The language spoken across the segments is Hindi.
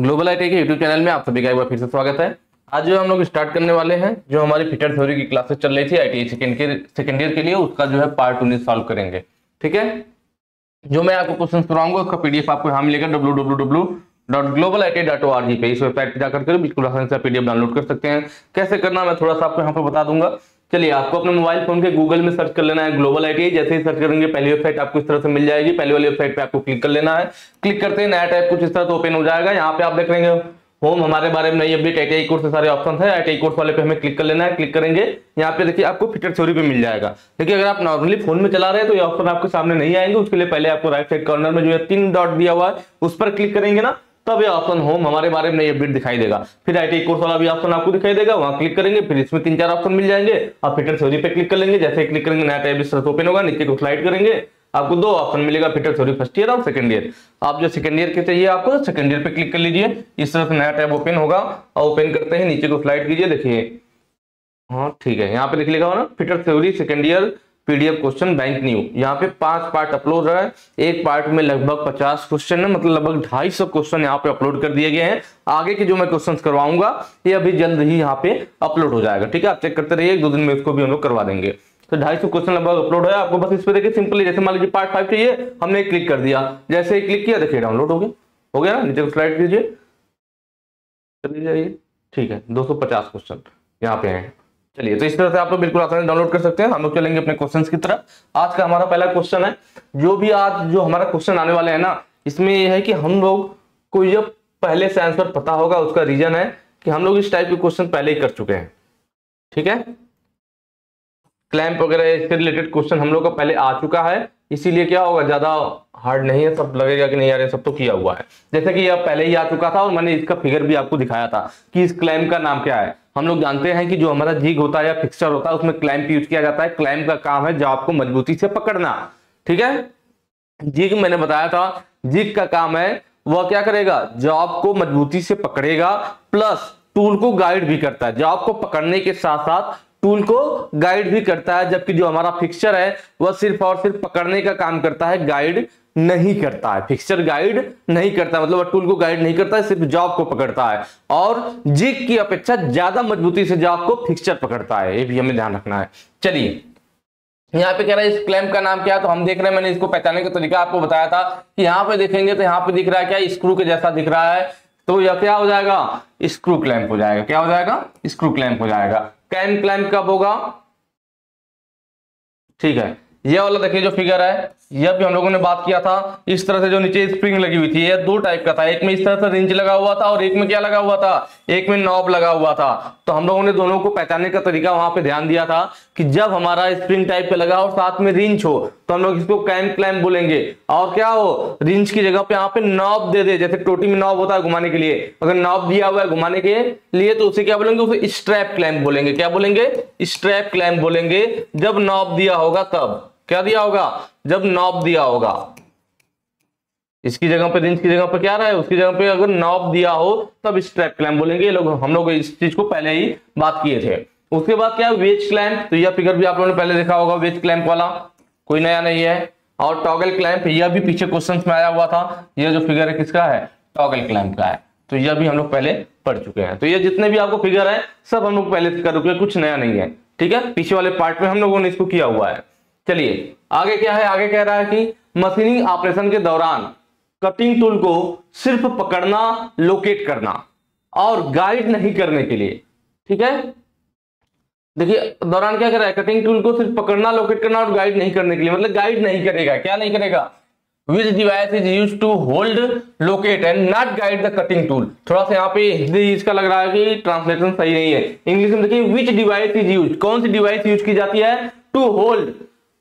ग्लोबल आईटीआई के यूट्यूब चैनल में आप सभी का एक बार फिर से स्वागत है। आज जो हम लोग स्टार्ट करने वाले हैं, जो हमारी फिटर थ्योरी की क्लासेस चल रही थी आईटीआई सेकेंड ईयर के लिए, उसका जो है पार्ट 19 सॉल्व करेंगे। ठीक है, जो मैं आपको क्वेश्चन कराऊंगा उसका पीडीएफ आपको यहाँ मिलेगा www.globaliti.org पे। इस वेबसाइट पर जाकर के बिल्कुल आसानी से पीडीएफ डाउनलोड कर सकते हैं। कैसे करना मैं थोड़ा सा आपको यहाँ पर बता दूंगा। चलिए, आपको अपने मोबाइल फोन के गूगल में सर्च कर लेना है ग्लोबल आईटीआई। जैसे ही सर्च करेंगे पहली वेबसाइट आपको इस तरह से मिल जाएगी। पहले वाली वेबसाइट पे आपको क्लिक कर लेना है। क्लिक करते ही नया टैब कुछ इस तरह से ओपन हो जाएगा। यहाँ पे आप देख लेंगे होम, हमारे बारे में, नई अपडेट, आईटीआई कोर्स के सारे ऑप्शन है। आईटीआई कोर्स वाले पे हमें क्लिक कर लेना है। क्लिक करेंगे यहाँ पे, देखिए आपको फिटर थ्योरी पे मिल जाएगा। देखिए, अगर आप नॉर्मली फोन में चला रहे हैं तो ये ऑप्शन आपके सामने नहीं आएंगे। उसके लिए पहले आपको राइट साइड कॉर्नर में जो है 3 डॉट दिया हुआ है उस पर क्लिक करेंगे ना, तब ये ऑप्शन होम, हमारे बारे में, ये अपडेट दिखाई देगा। फिर आईटीआई कोर्स वाला भी ऑप्शन आपको दिखाई देगा, वहां क्लिक करेंगे। फिर इसमें 3-4 ऑप्शन मिल जाएंगे। आप फिटर थ्योरी पे क्लिक कर लेंगे। जैसे ही क्लिक करेंगे नया टैब इस तरह से ओपन होगा। नीचे को स्लाइड करेंगे, आपको 2 ऑप्शन मिलेगा, फिटर थ्योरी फर्स्ट ईयर और सेकंड ईयर। आप जो सेकंड ईयर के चाहिए आपको सेकंड ईयर पे क्लिक कर लीजिए। इस तरह से नया टैब ओपन होगा और ओपन करते हैं नीचे को स्लाइड कीजिए। देखिए, हाँ ठीक है, यहाँ पे लिख लेगा ना fitter theory second year PDF question bank new. यहाँ पे 5 पार्ट अपलोड है। एक पार्ट में लगभग 50 क्वेश्चन है, मतलब लगभग 250 क्वेश्चन यहाँ पे अपलोड कर दिए गए हैं। आगे के जो मैं क्वेश्चंस करवाऊंगा ये अभी जल्द ही यहाँ पे अपलोड हो जाएगा। ठीक है, आप चेक करते रहिए, 1-2 दिन में उसको भी हम लोग करवा देंगे। तो 250 क्वेश्चन लगभग अपलोड है। आपको बस इस पर देखिए सिंपली, जैसे मान लीजिए पार्ट 5 चाहिए, हमने क्लिक कर दिया। जैसे ही क्लिक किया देखिए डाउनलोड हो गया, ना। नीचे स्लाइड कीजिए, चले जाइए। ठीक है, 250 क्वेश्चन यहाँ पे है। चलिए, तो इस तरह से आप लोग बिल्कुल आसानी डाउनलोड कर सकते हैं। हम लोग चलेंगे अपने क्वेश्चंस की तरफ। आज का हमारा पहला क्वेश्चन है, जो भी आज जो हमारा क्वेश्चन आने वाला है ना, इसमें यह है कि हम लोग को जब पहले से आंसर पता होगा। उसका रीजन है कि हम लोग इस टाइप के क्वेश्चन पहले ही कर चुके हैं। ठीक है, क्लैंप वगैरह इससे रिलेटेड क्वेश्चन हम लोग का पहले आ चुका है, इसीलिए क्या होगा, ज्यादा हार्ड नहीं है। सब लगेगा कि नहीं यार ये सब तो किया हुआ है। जैसे कि यह पहले ही आ चुका था और मैंने इसका फिगर भी आपको दिखाया था कि इस क्लैंप का नाम क्या है। हम लोग जानते हैं कि जो हमारा जिग होता है या फिक्सचर होता है उसमें क्लैंप यूज किया जाता है। क्लैंप का काम है जाब को मजबूती से पकड़ना। ठीक है, जिग मैंने बताया था, जिग का काम है वह क्या करेगा, जाब को मजबूती से पकड़ेगा, प्लस टूल को गाइड भी करता है। जाब को पकड़ने के साथ साथ टूल को गाइड भी करता है। जबकि जो हमारा फिक्सचर है वह सिर्फ और सिर्फ पकड़ने का काम करता है, गाइड नहीं करता है। फिक्सचर गाइड नहीं करता, मतलब वह टूल को गाइड नहीं करता है, सिर्फ जॉब को पकड़ता है। और जिग की अपेक्षा ज्यादा मजबूती से जॉब को फिक्सचर पकड़ता है, ये भी हमें ध्यान रखना है। चलिए, यहाँ पे कह रहा है इस क्लैंप का नाम क्या है। तो हम देख रहे हैं, मैंने इसको पहचानने का तरीका आपको बताया था कि यहाँ पे देखेंगे तो यहाँ पे दिख रहा है क्या, स्क्रू के जैसा दिख रहा है। तो यह क्या हो जाएगा, स्क्रू क्लैंप हो जाएगा। क्या हो जाएगा, स्क्रू क्लैंप हो जाएगा। कैम क्लैंप कब होगा, ठीक है, यह वाला देखिए जो फिगर है, यह भी हम लोगों ने बात किया था। इस तरह से जो नीचे स्प्रिंग लगी हुई थी, यह 2 टाइप का था। एक में इस तरह से रिंच लगा हुआ था और एक में क्या लगा हुआ था, एक में नॉब लगा हुआ था। तो हम लोगों ने दोनों को पहचानने का तरीका वहां पे ध्यान दिया था कि जब हमारा स्प्रिंग टाइप का लगा और साथ में रिंच हो तो हम लोग इसको कैम क्लैंप बोलेंगे। और क्या हो, रिंच की जगह पे यहाँ पे नॉब दे दे, जैसे टोटी में नॉब होता है घुमाने के लिए, अगर नॉब दिया हुआ है घुमाने के लिए तो उसे क्या बोलेंगे, उसे स्ट्रैप क्लैंप बोलेंगे। क्या बोलेंगे, स्ट्रैप क्लैंप बोलेंगे। जब नॉब दिया होगा, तब क्या दिया होगा, जब नॉब दिया होगा। इसकी जगह पर, रिंच की जगह पर क्या रहा है, उसकी जगह पे अगर नॉब दिया हो तब स्ट्रैप क्लैंप बोलेंगे। ये लोग, हम लोग इस चीज को पहले ही बात किए थे। उसके बाद क्या है, वेज क्लैंप। तो यह फिगर भी आप लोगों ने पहले देखा होगा, वेज क्लैंप वाला कोई नया नहीं है। और टॉगल क्लैंप, यह भी पीछे क्वेश्चन में आया हुआ था। यह जो फिगर है किसका है, टॉगल क्लैंप का है। तो यह भी हम लोग पहले पढ़ चुके हैं। तो यह जितने भी आपको फिगर है सब हम लोग पहले कर चुके हैं, कुछ नया नहीं है। ठीक है, पीछे वाले पार्ट में हम लोगों ने इसको किया हुआ है। चलिए आगे क्या है, आगे कह रहा है कि मशीनिंग ऑपरेशन के दौरान कटिंग टूल को सिर्फ पकड़ना, लोकेट करना और गाइड नहीं करने के लिए। ठीक है, देखिए दौरान क्या कर रहा है, कटिंग टूल को सिर्फ पकड़ना, लोकेट करना और गाइड नहीं करने के लिए, मतलब गाइड नहीं करेगा। क्या नहीं करेगा, Which device is used to hold, locate and not guide the cutting tool। थोड़ा सा यहाँ पे हिंदी इसका लग रहा है कि ट्रांसलेशन सही नहीं है। इंग्लिश में देखिए, विच डिवाइस इज यूज, कौन सी डिवाइस यूज की जाती है, टू होल्ड,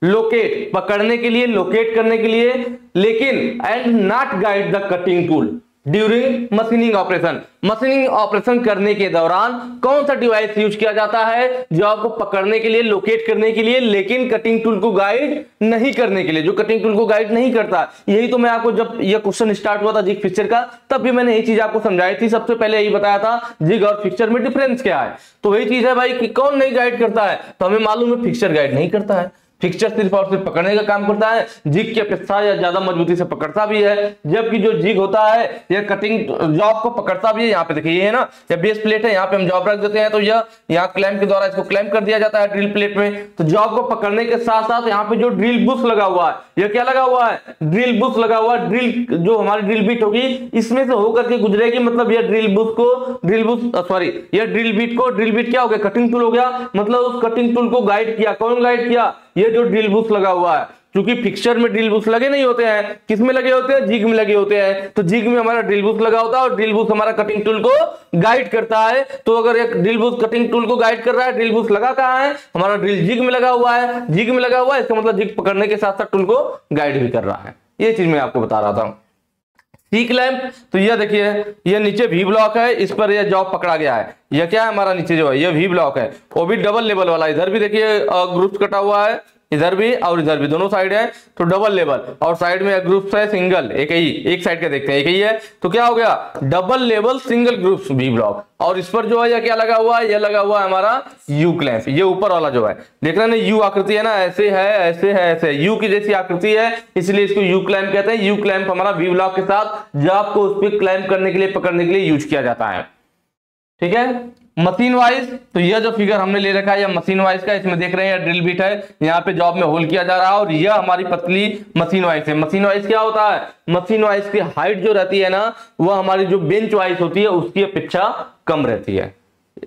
लोकेट, पकड़ने के लिए, लोकेट करने के लिए, लेकिन and not guide the cutting tool during machining operation. Machining operation करने के दौरान कौन सा डिवाइस यूज किया जाता है, जो आपको पकड़ने के लिए, लोकेट करने के लिए, लेकिन कटिंग टूल को गाइड नहीं करने के लिए, जो कटिंग टूल को गाइड नहीं करता। यही तो मैं आपको, जब यह क्वेश्चन स्टार्ट हुआ था जिग फिक्सचर का, तब भी मैंने यही चीज आपको समझाई थी। सबसे पहले यही बताया था जिग और फिक्सचर में डिफरेंस क्या है। तो वही चीज है भाई कि कौन नहीं गाइड करता है, तो हमें मालूम है फिक्सचर गाइड नहीं करता है। फिक्सचर सिर्फ और सिर्फ पकड़ने का काम करता है, जिग की अपेक्षा या ज्यादा मजबूती से पकड़ता भी है, जबकि जो जिग होता है यह कटिंग जॉब को पकड़ता भी है। यहाँ पे देखिए ये है ना, यह बेस प्लेट है, यहाँ पे हम जॉब रख देते हैं तो यह यहाँ क्लैंप के द्वारा इसको क्लैंप कर दिया जाता है ड्रिल प्लेट में। तो जॉब को पकड़ने के साथ साथ यहाँ पे जो ड्रिल बुश लगा हुआ है, यह क्या लगा हुआ है, ड्रिल बुश लगा हुआ है। ड्रिल जो हमारी ड्रिल बीट होगी इसमें से होकर के गुजरेगी, मतलब यह ड्रिल बीट क्या हो गया, कटिंग टूल हो गया, मतलब उस कटिंग टूल को गाइड किया। कौन गाइड किया, ये जो ड्रिल बुश लगा हुआ है। क्योंकि फिक्सचर में ड्रिल बुश लगे नहीं होते हैं, किस में लगे होते हैं, जिग में लगे होते हैं। तो जिग में हमारा ड्रिल बुश लगा होता है और ड्रिल बुश हमारा कटिंग टूल को गाइड करता है। तो अगर एक ड्रिल बुश कटिंग टूल को गाइड कर रहा है, ड्रिल बुश लगा कहाँ है, हमारा ड्रिल जिग में लगा हुआ है, जिग में लगा हुआ है, इसका मतलब जिग पकड़ने के साथ साथ टूल को गाइड भी कर रहा है। ये चीज मैं आपको बता रहा था। सी क्लैंप, तो यह देखिए यह नीचे वी ब्लॉक है, इस पर यह जॉब पकड़ा गया है। यह क्या है हमारा नीचे जो है यह वी ब्लॉक है, वो भी डबल लेवल वाला। इधर भी देखिए ग्रुप कटा हुआ है, इधर भी और इधर भी, दोनों साइड है तो डबल लेवल, और साइड में ग्रुप्स है सिंगल, एक ही एक साइड का देखते हैं एक ही है। तो क्या हो गया, double level single groups V block. और इस पर जो है यह क्या लगा हुआ है, यह लगा हुआ है हमारा यू क्लैंप। ये ऊपर वाला जो है देख रहे हैं यू आकृति है ना, ऐसे है ऐसे है ऐसे, यू की जैसी आकृति है, इसलिए इसको यू क्लैंप कहते हैं। यू क्लैंप हमारा वी ब्लॉक के साथ जॉब को उस पर क्लैंप करने के लिए, पकड़ने के लिए यूज किया जाता है। ठीक है, मशीन वाइज, तो यह जो फिगर हमने ले रखा है यह मशीन वाइज का, इसमें देख रहे हैं ड्रिल बीट है, यहाँ पे जॉब में होल किया जा रहा है और यह हमारी पतली मशीन वाइज है। मशीन वाइज क्या होता है, मशीन वाइज की हाइट जो रहती है ना, वह हमारी जो बेंच वाइज होती है उसकी अपेक्षा कम रहती है।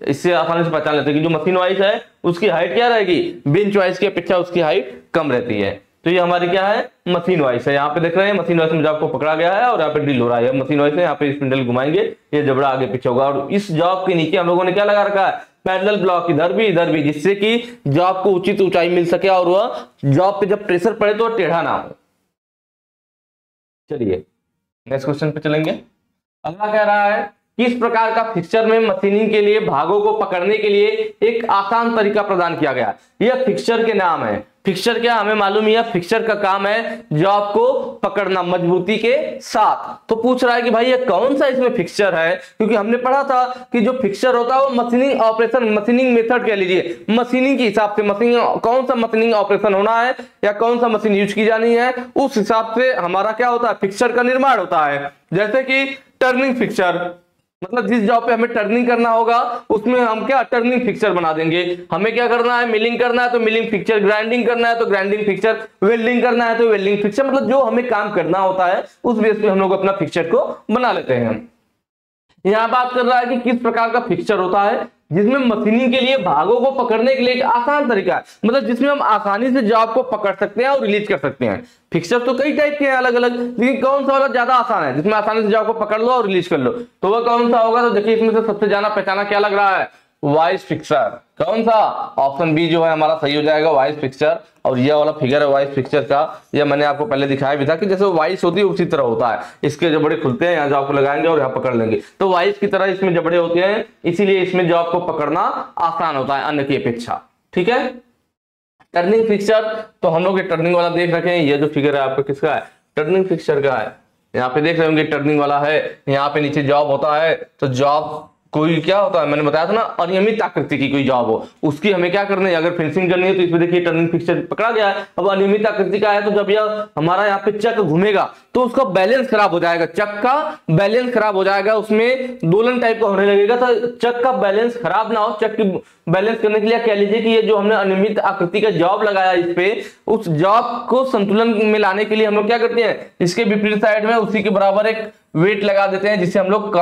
इससे आसानी से पहचान लेते हैं कि जो मशीन वाइज है उसकी हाइट क्या रहेगी, बेंच वाइज की अपेक्षा उसकी हाइट कम रहती है। तो ये हमारी क्या है, मशीन वाइज है। यहाँ पे देख रहे हैं मशीन वाइज में जॉब को पकड़ा गया है और यहाँ पे ड्रिल हो रहा है। मशीन वाइज है, यहाँ पे स्पिंडल घुमाएंगे, ये जबड़ा आगे पीछे होगा। और इस जॉब के नीचे हम लोगों ने क्या लगा रखा है, पैरेलल ब्लॉक, इधर भी, जिससे कि जॉब को उचित ऊंचाई मिल सके और वह जॉब पे जब प्रेशर पड़े तो टेढ़ा ना हो। चलिए नेक्स्ट क्वेश्चन पे चलेंगे। अगला कह रहा है किस प्रकार का फिक्सचर में मशीनिंग के लिए भागों को पकड़ने के लिए एक आसान तरीका प्रदान किया गया। यह फिक्सचर के नाम है। फिक्सचर क्या हमें मालूम है, फिक्सचर का काम है जॉब को पकड़ना मजबूती के साथ। तो पूछ रहा है कि भाई ये कौन सा इसमें फिक्सचर है, क्योंकि हमने पढ़ा था कि जो फिक्सचर होता है वो मशीनिंग ऑपरेशन, मशीनिंग मेथड कह लीजिए, मशीनिंग के हिसाब से, मशीनिंग कौन सा मशीनिंग ऑपरेशन होना है या कौन सा मशीन यूज की जानी है, उस हिसाब से हमारा क्या होता है, फिक्सचर का निर्माण होता है। जैसे कि टर्निंग फिक्सचर, मतलब जिस जॉब पे हमें टर्निंग करना होगा उसमें हम क्या टर्निंग फिक्सचर बना देंगे। हमें क्या करना है, मिलिंग करना है तो मिलिंग फिक्सचर, ग्राइंडिंग करना है तो ग्राइंडिंग फिक्सचर, वेल्डिंग करना है तो वेल्डिंग फिक्सचर, मतलब जो हमें काम करना होता है उस बेस पे हम लोग अपना फिक्सचर को बना लेते हैं। यहाँ बात कर रहा है कि किस प्रकार का फिक्सचर होता है जिसमें मशीनिंग के लिए भागों को पकड़ने के लिए एक आसान तरीका है, मतलब जिसमें हम आसानी से जॉब को पकड़ सकते हैं और रिलीज कर सकते हैं। फिक्सचर तो कई टाइप के हैं अलग अलग, लेकिन कौन सा वाला ज्यादा आसान है जिसमें आसानी से जॉब को पकड़ लो और रिलीज कर लो, तो वह कौन सा होगा। तो देखिए इसमें से सबसे जाना पहचाना क्या लग रहा है, वाइज फिक्सचर। कौन सा, ऑप्शन बी जो है हमारा सही हो जाएगा, वाइज फिक्सचर। और यह वाला फिगर है वाइज फिक्सचर का, यह मैंने आपको पहले दिखाया भी था कि जैसे वाइज होती है उसी तरह होता है। इसके जबड़े खुलते हैं, यहाँ जॉब को लगाएंगे और यहाँ पकड़ लेंगे, तो वाइज की तरह इसमें जबड़े होते हैं, इसीलिए इसमें जॉब को पकड़ना आसान होता है अन्य की अपेक्षा। ठीक है, टर्निंग फिक्सचर, तो हम लोग टर्निंग वाला देख रखे हैं। यह जो फिगर है आपका किसका है, टर्निंग फिक्सचर का है। यहाँ पे देख रहे होंगे टर्निंग वाला है, यहाँ पे नीचे जॉब होता है। तो जॉब कोई क्या होता है, मैंने बताया था ना, अनियमित आकृति की कोई जॉब हो उसकी हमें क्या करनी है, अगर फेंसिंग करनी है तो इसमें देखिए टर्निंग फिक्सचर पकड़ा गया है। अब अनियमित आकृति का है तो जब यह हमारा यहाँ पे चक घूमेगा तो उसका बैलेंस खराब हो जाएगा, चक का बैलेंस खराब हो जाएगा, उसमें दोलन टाइप का होने लगेगा। तो चक का बैलेंस खराब ना हो, चक की बैलेंस करने के लिए कह लीजिए कि ये जो हमने अनियमित आकृति का जॉब लगाया इस पे, उस जॉब को संतुलन में लाने के लिए हम लोग क्या करते हैं, इसके विपरीत साइड में उसी के बराबर एक वेट लगा देते हैं, जिसे हम लोग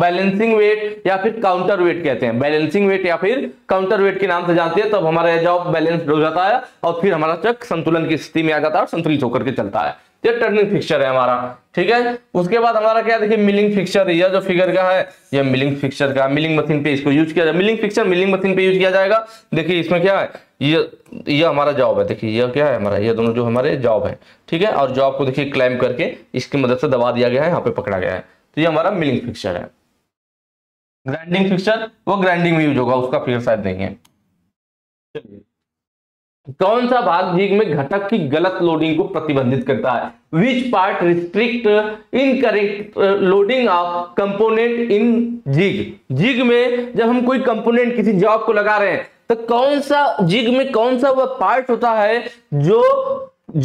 बैलेंसिंग वेट या फिर काउंटर वेट कहते हैं। बैलेंसिंग वेट या फिर काउंटर वेट के नाम से जानते हैं। तब तो हमारा जॉब बैलेंस्ड हो जाता है और फिर हमारा चक संतुलन की स्थिति में आ जाता है और संतुलित होकर के चलता है। ये टर्निंग फिक्सचर है हमारा। ठीक है, उसके बाद हमारा क्या, देखिए मिलिंग फिक्सचर, यह जो फिगर का है यह मिलिंग फिक्सचर का, मिलिंग मशीन पे इसको यूज किया जाए, मिलिंग फिक्सचर मिलिंग मशीन पे यूज किया जाएगा। देखिए इसमें क्या है, ये हमारा जॉब है, देखिए यह क्या है हमारा, ये दोनों जो हमारे जॉब है। ठीक है, और जॉब को देखिए क्लैंप करके इसकी मदद से दबा दिया गया है, यहाँ पे पकड़ा गया है, तो ये हमारा मिलिंग फिक्सचर है। ग्राइंडिंग फिक्सचर, वो ग्राइंडिंग में यूज होगा, उसका फिगर शायद नहीं है। चलिए, कौन सा भाग जिग में घटक की गलत लोडिंग को प्रतिबंधित करता है, which part restrict incorrect loading of component in jig. Jig में जब हम कोई कंपोनेंट किसी जॉब को लगा रहे हैं तो कौन सा जिग में कौन सा वह पार्ट होता है जो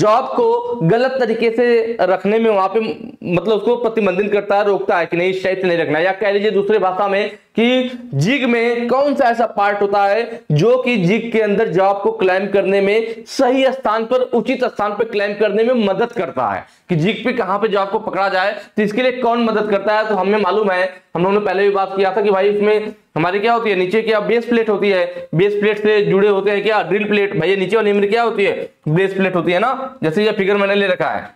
जॉब को गलत तरीके से रखने में वहां पे मतलब उसको प्रतिबंधित करता है, रोकता है कि नहीं इस टाइप नहीं रखना, या कह लीजिए दूसरे भाषा में कि जिग में कौन सा ऐसा पार्ट होता है जो कि जिग के अंदर जॉब को क्लाइंब करने में सही स्थान पर उचित स्थान पर क्लाइंब करने में मदद करता है कि जिग पे कहां पे जॉब को पकड़ा जाए, तो इसके लिए कौन मदद करता है। तो हमें मालूम है, हम लोगों ने पहले भी बात किया था कि भाई इसमें हमारे क्या होती है, नीचे क्या बेस प्लेट होती है, बेस प्लेट से जुड़े होते हैं क्या ड्रिल प्लेट, भाई ये नीचे वाली में क्या होती है बेस प्लेट होती है ना, जैसे ये फिगर मैंने ले रखा है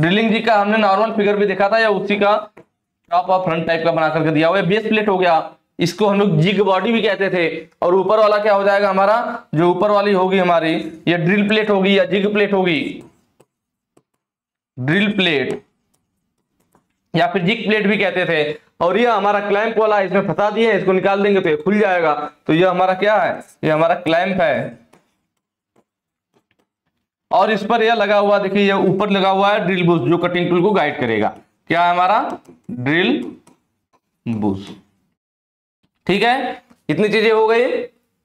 ड्रिलिंग जी का, हमने नॉर्मल फिगर भी देखा था या उसी का टॉप और फ्रंट टाइप का बना करके दिया हुआ है, बेस प्लेट हो गया, इसको हम लोग जिग बॉडी भी कहते थे, और ऊपर वाला क्या हो जाएगा हमारा, जो ऊपर वाली होगी हमारी ये ड्रिल प्लेट होगी या जिग प्लेट होगी, ड्रिल प्लेट या फिर जिग प्लेट भी कहते थे, और यह हमारा क्लैंप वाला इसमें फंसा दिए, इसको निकाल देंगे तो ये खुल जाएगा, तो यह हमारा क्या है, यह हमारा क्लैंप है, और इस पर यह लगा हुआ देखिए यह ऊपर लगा हुआ है ड्रिल बूस जो कटिंग टूल को गाइड करेगा, क्या है हमारा ड्रिल बूस। ठीक है, इतनी चीजें हो गई।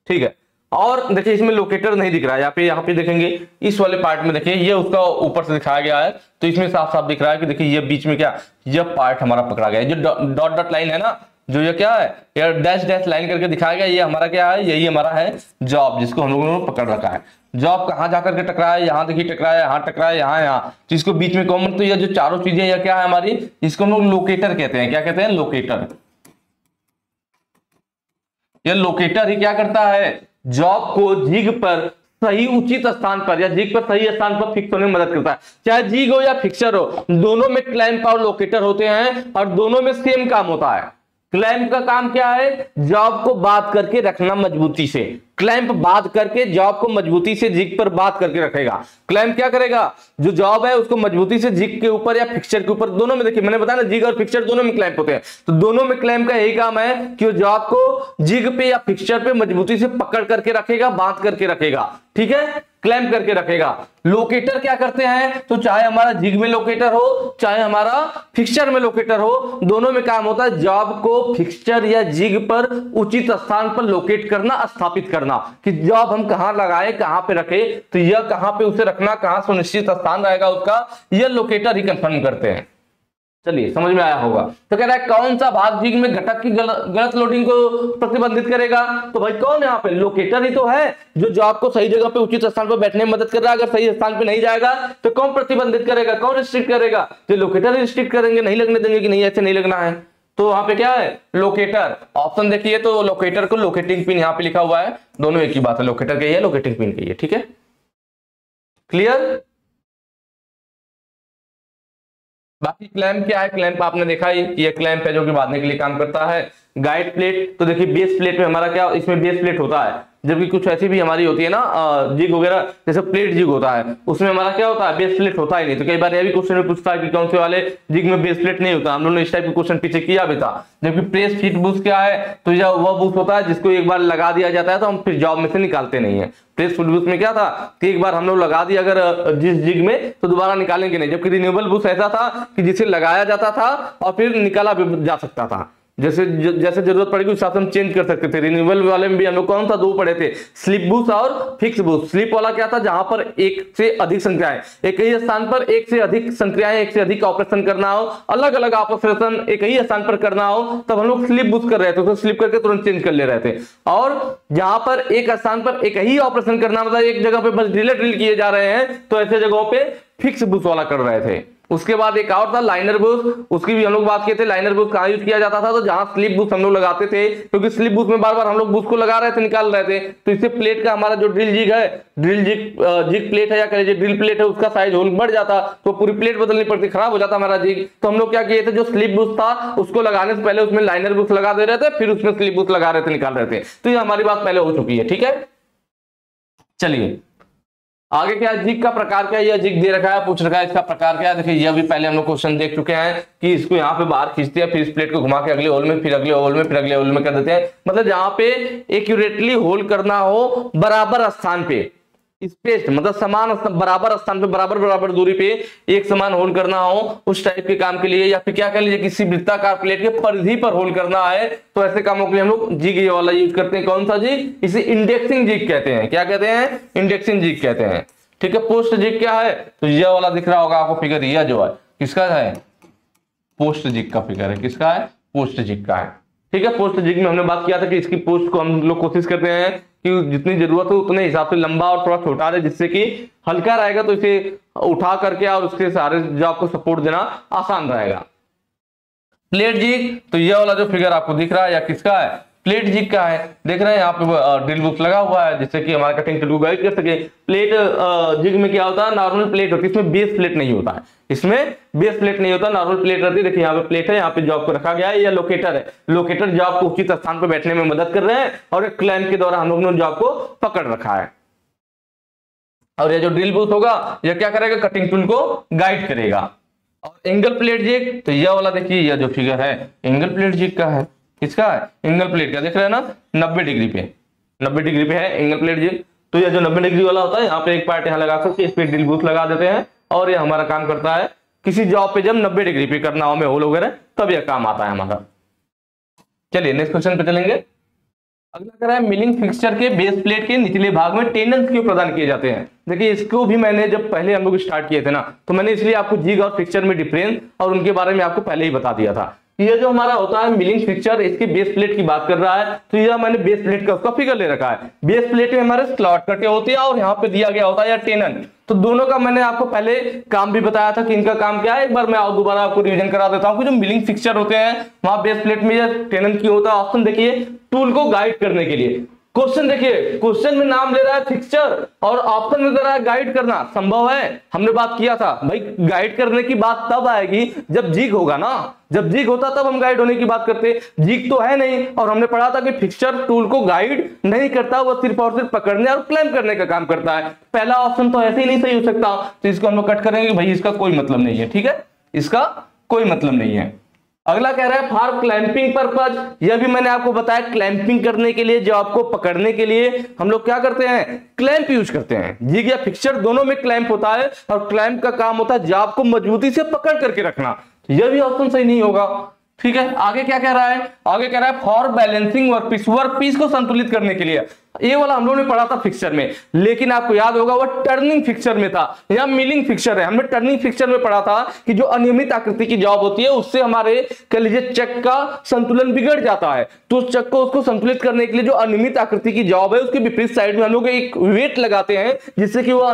ठीक है, और देखिए इसमें लोकेटर नहीं दिख रहा है, यहाँ पे देखेंगे इस वाले पार्ट में, देखिए ये उसका ऊपर से दिखाया गया है तो इसमें साफ साफ दिख रहा है कि देखिए ये बीच में क्या ये पार्ट हमारा पकड़ा गया है, जो डॉट डॉट लाइन है ना, जो ये क्या है ये डैश डैश लाइन करके दिखाया गया, ये हमारा क्या है, यही हमारा है जॉब जिसको हम लोगों ने पकड़ रखा है। जॉब कहाँ जाकर के टकरा है, यहाँ देखिए टकरा है, यहाँ टकरा है, यहाँ यहाँ, तो इसको बीच में कॉमन, तो यह जो चारों चीजें यह क्या है हमारी, इसको हम लोग लोकेटर कहते हैं। क्या कहते हैं, लोकेटर। यह लोकेटर ही क्या करता है, जॉब को जिग पर सही उचित स्थान पर या जिग पर सही स्थान पर फिक्स होने में मदद करता है। चाहे जिग हो या फिक्सर हो, दोनों में क्लैंप और लोकेटर होते हैं और दोनों में सेम काम होता है। क्लैंप का काम क्या है, जॉब को बांध करके रखना मजबूती से। क्लैंप बांध करके जॉब को मजबूती से जिग पर बांध करके रखेगा। क्लैंप क्या करेगा, जो जॉब है उसको मजबूती से जिग के ऊपर या फिक्सर के ऊपर, दोनों में देखिए मैंने बताया ना जिग और फिक्सर दोनों में क्लैंप होते हैं, तो दोनों में क्लैंप का यही काम है कि वो जॉब को जिग पे या फिक्सर पे मजबूती से पकड़ करके रखेगा, बांध करके रखेगा। ठीक है, क्लैंप करके रखेगा। लोकेटर क्या करते हैं, तो चाहे हमारा जिग में लोकेटर हो चाहे हमारा फिक्सचर में लोकेटर हो, दोनों में काम होता है जॉब को फिक्सचर या जिग पर उचित स्थान पर लोकेट करना, स्थापित करना कि जॉब हम कहां लगाए कहां पे रखे, तो यह कहां पे उसे रखना, कहां सुनिश्चित स्थान रहेगा उसका, यह लोकेटर ही कंफर्म करते हैं। चलिए समझ में आया होगा। तो कह रहा है कौन सा भाग जिग में घटक की गलत लोडिंग को प्रतिबंधित करेगा, तो भाई कौन यहाँ पे, लोकेटर ही तो है जो जॉब को सही जगह पे उचित स्थान पर बैठने में मदद कर रहा है। अगर सही स्थान पे नहीं जाएगा तो कौन प्रतिबंधित करेगा, कौन रिस्ट्रिक्ट करेगा, तो लोकेटर रिस्ट्रिक्ट करेंगे, नहीं लगने देंगे कि नहीं ऐसे नहीं लगना है। तो वहां पे क्या है, लोकेटर। ऑप्शन देखिए तो लोकेटर को लोकेटिंग पिन यहाँ पे लिखा हुआ है, दोनों एक ही बात है, लोकेटर कही है लोकेटिंग पिन कही है। ठीक है, क्लियर। बाकी क्लैंप क्या है, क्लैंप आपने देखा ही, ये क्लैंप है जो कि बांधने के लिए काम करता है। गाइड प्लेट, तो देखिए बेस प्लेट में हमारा क्या, इसमें बेस प्लेट होता है, जबकि कुछ ऐसी भी हमारी होती है ना जिग वगैरह, जैसे प्लेट जिग होता है उसमें हमारा क्या होता है, बेस प्लेट होता ही नहीं। तो कई बार यह भी क्वेश्चन में पूछता है कि कौन से वाले जिग में बेस प्लेट नहीं होता, हम लोगों ने इस टाइप के क्वेश्चन पीछे किया भी था। जबकि प्रेस फिट बूस क्या है, तो यह वह बूस होता है जिसको एक बार लगा दिया जाता है तो हम फिर जॉब में से निकालते नहीं है। प्रेस फिट बूस में क्या था कि एक बार हम लोग लगा दिया अगर जिस जिग में तो दोबारा निकालेंगे नहीं, जबकि रिन्यूएबल बूस ऐसा था कि जिसे लगाया जाता था और फिर निकाला भी जा सकता था, जैसे जरूरत पड़ेगी उस हिसाब से हम चेंज कर सकते थे। रिन्यूएबल वाले में भी हम लोग कौन था, दो पढ़े थे, स्लिप बूस और फिक्स बूस। स्लिप वाला क्या था, जहां पर एक से अधिक संख्याएं, एक ही स्थान पर एक से अधिक संख्याएं, एक से अधिक ऑपरेशन करना हो, अलग अलग ऑपरेशन एक ही स्थान पर करना हो, तब हम लोग स्लिप बूस कर रहे थे, उसको स्लिप करके तुरंत चेंज कर ले रहे थे। और जहां पर एक स्थान पर एक ही ऑपरेशन करना, मतलब एक जगह पे बस ड्रिल किए जा रहे हैं, तो ऐसे जगहों पे फिक्स बूस वाला कर रहे थे। उसके बाद एक और था लाइनर बूस, उसकी भी हम लोग बात किए थे। लाइनर बूस कहाँ यूज किया जाता था, तो जहां स्लिप बूस हम लोग लगाते थे, क्योंकि स्लिप बूस में बार बार हम लोग बूस को लगा रहे थे, निकाल रहे थे, तो इससे प्लेट का हमारा जो ड्रिल जिग है, ड्रिल जिग प्लेट है या कह लीजिए ड्रिल प्लेट है, उसका साइज होल बढ़ जाता, तो पूरी प्लेट बदलनी पड़ती, खराब हो जाता हमारा जिग। तो हम लोग क्या किए थे, जो स्लिप बूस था उसको लगाने से पहले उसमें लाइनर बूस लगा दे रहे थे, फिर उसमें स्लिप बूस लगा रहे थे, निकाल रहे थे। तो ये हमारी बात पहले हो चुकी है। ठीक है, चलिए आगे क्या है, जिग का प्रकार क्या है, यह जिग दे रखा है, पूछ रखा है इसका प्रकार क्या है। देखिए यह भी पहले हम लोग क्वेश्चन देख चुके हैं कि इसको यहाँ पे बाहर खींचते हैं, फिर इस प्लेट को घुमा के अगले होल में, फिर अगले होल में, फिर अगले होल में कर देते हैं, मतलब जहां पे एक्यूरेटली होल करना हो बराबर स्थान पे, स्पेस मतलब समान बराबर स्थान पे बराबर बराबर दूरी पे एक समान होल करना हो उस टाइप के काम के लिए, या फिर क्या कर लीजिए किसी वृत्ताकार प्लेट के परिधि पर होल करना है तो ऐसे कामों के लिए हम लोग जिग ये वाला यूज करते हैं। कौन सा जिग? इसे इंडेक्सिंग जिग कहते हैं। क्या कहते हैं? इंडेक्सिंग जिग कहते हैं। ठीक है, पोस्ट जिग क्या है? तो यह वाला दिख रहा होगा आपको फिगर, यह जो है किसका है? पोस्ट जिग का फिगर है। किसका है? पोस्ट जिग का है। ठीक है, पोस्ट जिग में हमने बात किया था कि इसकी पोस्ट को हम लोग कोशिश करते हैं कि जितनी जरूरत हो उतने हिसाब से लंबा और थोड़ा छोटा रहे, जिससे कि हल्का रहेगा तो इसे उठा करके और उसके सहारे जो आपको सपोर्ट देना आसान रहेगा। प्लेट जिग, तो यह वाला जो फिगर आपको दिख रहा है या किसका है? प्लेट जिग का है। देख रहे हैं यहाँ पे ड्रिल बुक्स लगा हुआ है जिससे कि हमारा कटिंग टूल को गाइड कर सके। प्लेट जिग में क्या होता है? नॉर्मल प्लेट होती है, इसमें बेस प्लेट नहीं होता है, इसमें बेस प्लेट नहीं होता, नॉर्मल प्लेट रहती है। देखिए यहाँ पे प्लेट है, यहाँ पे जो आपको रखा गया है या लोकेटर है। लोकेटर जो आपको उचित स्थान पर बैठने में मदद कर रहे हैं और क्लैंप के द्वारा हम लोगों ने जो आपको पकड़ रखा है। और यह जो ड्रिल बुक्स होगा यह क्या करेगा? कटिंग टूल को गाइड करेगा। और एंगल प्लेट जिग, तो यह वाला देखिए यह जो फिगर है एंगल प्लेट जिग का है। इसका एंगल प्लेट का देख रहे हैं ना 90 डिग्री पे, 90 डिग्री पे है एंगल प्लेट जिग। तो यह जो 90 डिग्री वाला होता है यहाँ पे एक पार्ट यहाँ लगा सकते हैं, इस पे ड्रिल बूथ लगा देते हैं और ये हमारा काम करता है। किसी जॉब पे जब 90 डिग्री पे करना हो हमें होल वगैरह तब यह काम आता है हमारा। चलिए नेक्स्ट क्वेश्चन पे चलेंगे। अगला कह रहा है मिलिंग फिक्सचर के बेस प्लेट के निचले भाग में टेंडेंस क्यों प्रदान किए जाते हैं। देखिए इसको भी मैंने जब पहले हम लोग स्टार्ट किए थे ना तो मैंने इसलिए आपको जिग और फिक्सचर में डिफरेंस और उनके बारे में आपको पहले ही बता दिया था। यह जो हमारा होता है मिलिंग फिक्सचर, इसके बेस प्लेट की बात कर रहा है तो यह मैंने बेस प्लेट का उसका फिगर ले रखा है। बेस प्लेट में हमारे स्लॉट कटे होते हैं और यहाँ पे दिया गया होता है या टेनन। तो दोनों का मैंने आपको पहले काम भी बताया था कि इनका काम क्या है। एक बार मैं और दोबारा आपको रिविजन करा देता हूँ कि जो मिलिंग फिक्सचर होते हैं वहां बेस प्लेट में या टेनन क्यों होता है। ऑप्शन देखिए टूल को गाइड करने के लिए। क्वेश्चन देखिए, क्वेश्चन में नाम ले रहा है फिक्सचर और ऑप्शन में दे रहा है गाइड करना। संभव है? हमने बात किया था भाई गाइड करने की बात तब आएगी जब जिग होगा ना, जब जिग होता तब हम गाइड होने की बात करते। जिग तो है नहीं और हमने पढ़ा था कि फिक्सचर टूल को गाइड नहीं करता, वो सिर्फ और सिर्फ पकड़ने और क्लैंप करने का काम करता है। पहला ऑप्शन तो ऐसे ही नहीं सही हो सकता, तो इसको हम लोग कट करेंगे भाई, इसका कोई मतलब नहीं है। ठीक है, इसका कोई मतलब नहीं है। अगला कह रहा है फॉर क्लैंपिंग पर्पज, यह भी मैंने आपको बताया क्लैंपिंग करने के लिए, जो आपको पकड़ने के लिए हम लोग क्या करते हैं? क्लैंप यूज करते हैं। जिग या फिक्सचर दोनों में क्लैंप होता है और क्लैंप का काम होता है जॉब को मजबूती से पकड़ करके रखना। यह भी ऑप्शन सही नहीं होगा। ठीक है, आगे क्या कह रहा है? आगे कह रहा है फॉर बैलेंसिंग वर्कपीस, वर्कपीस को संतुलित करने के लिए। ये वाला हम लोगों ने पढ़ा था फिक्सचर में, लेकिन आपको याद होगा वो टर्निंग फिक्सचर में था या मिलिंग फिक्सचर है। हमने टर्निंग फिक्सचर में पढ़ा था कि जो अनियमित आकृति की जॉब होती है उससे हमारे कह लीजिए चक का संतुलन बिगड़ जाता है, तो उस चक को उसको संतुलित करने के लिए जो अनियमित आकृति की जॉब है उसके विपरीत साइड में हम लोग एक वेट लगाते हैं जिससे कि वो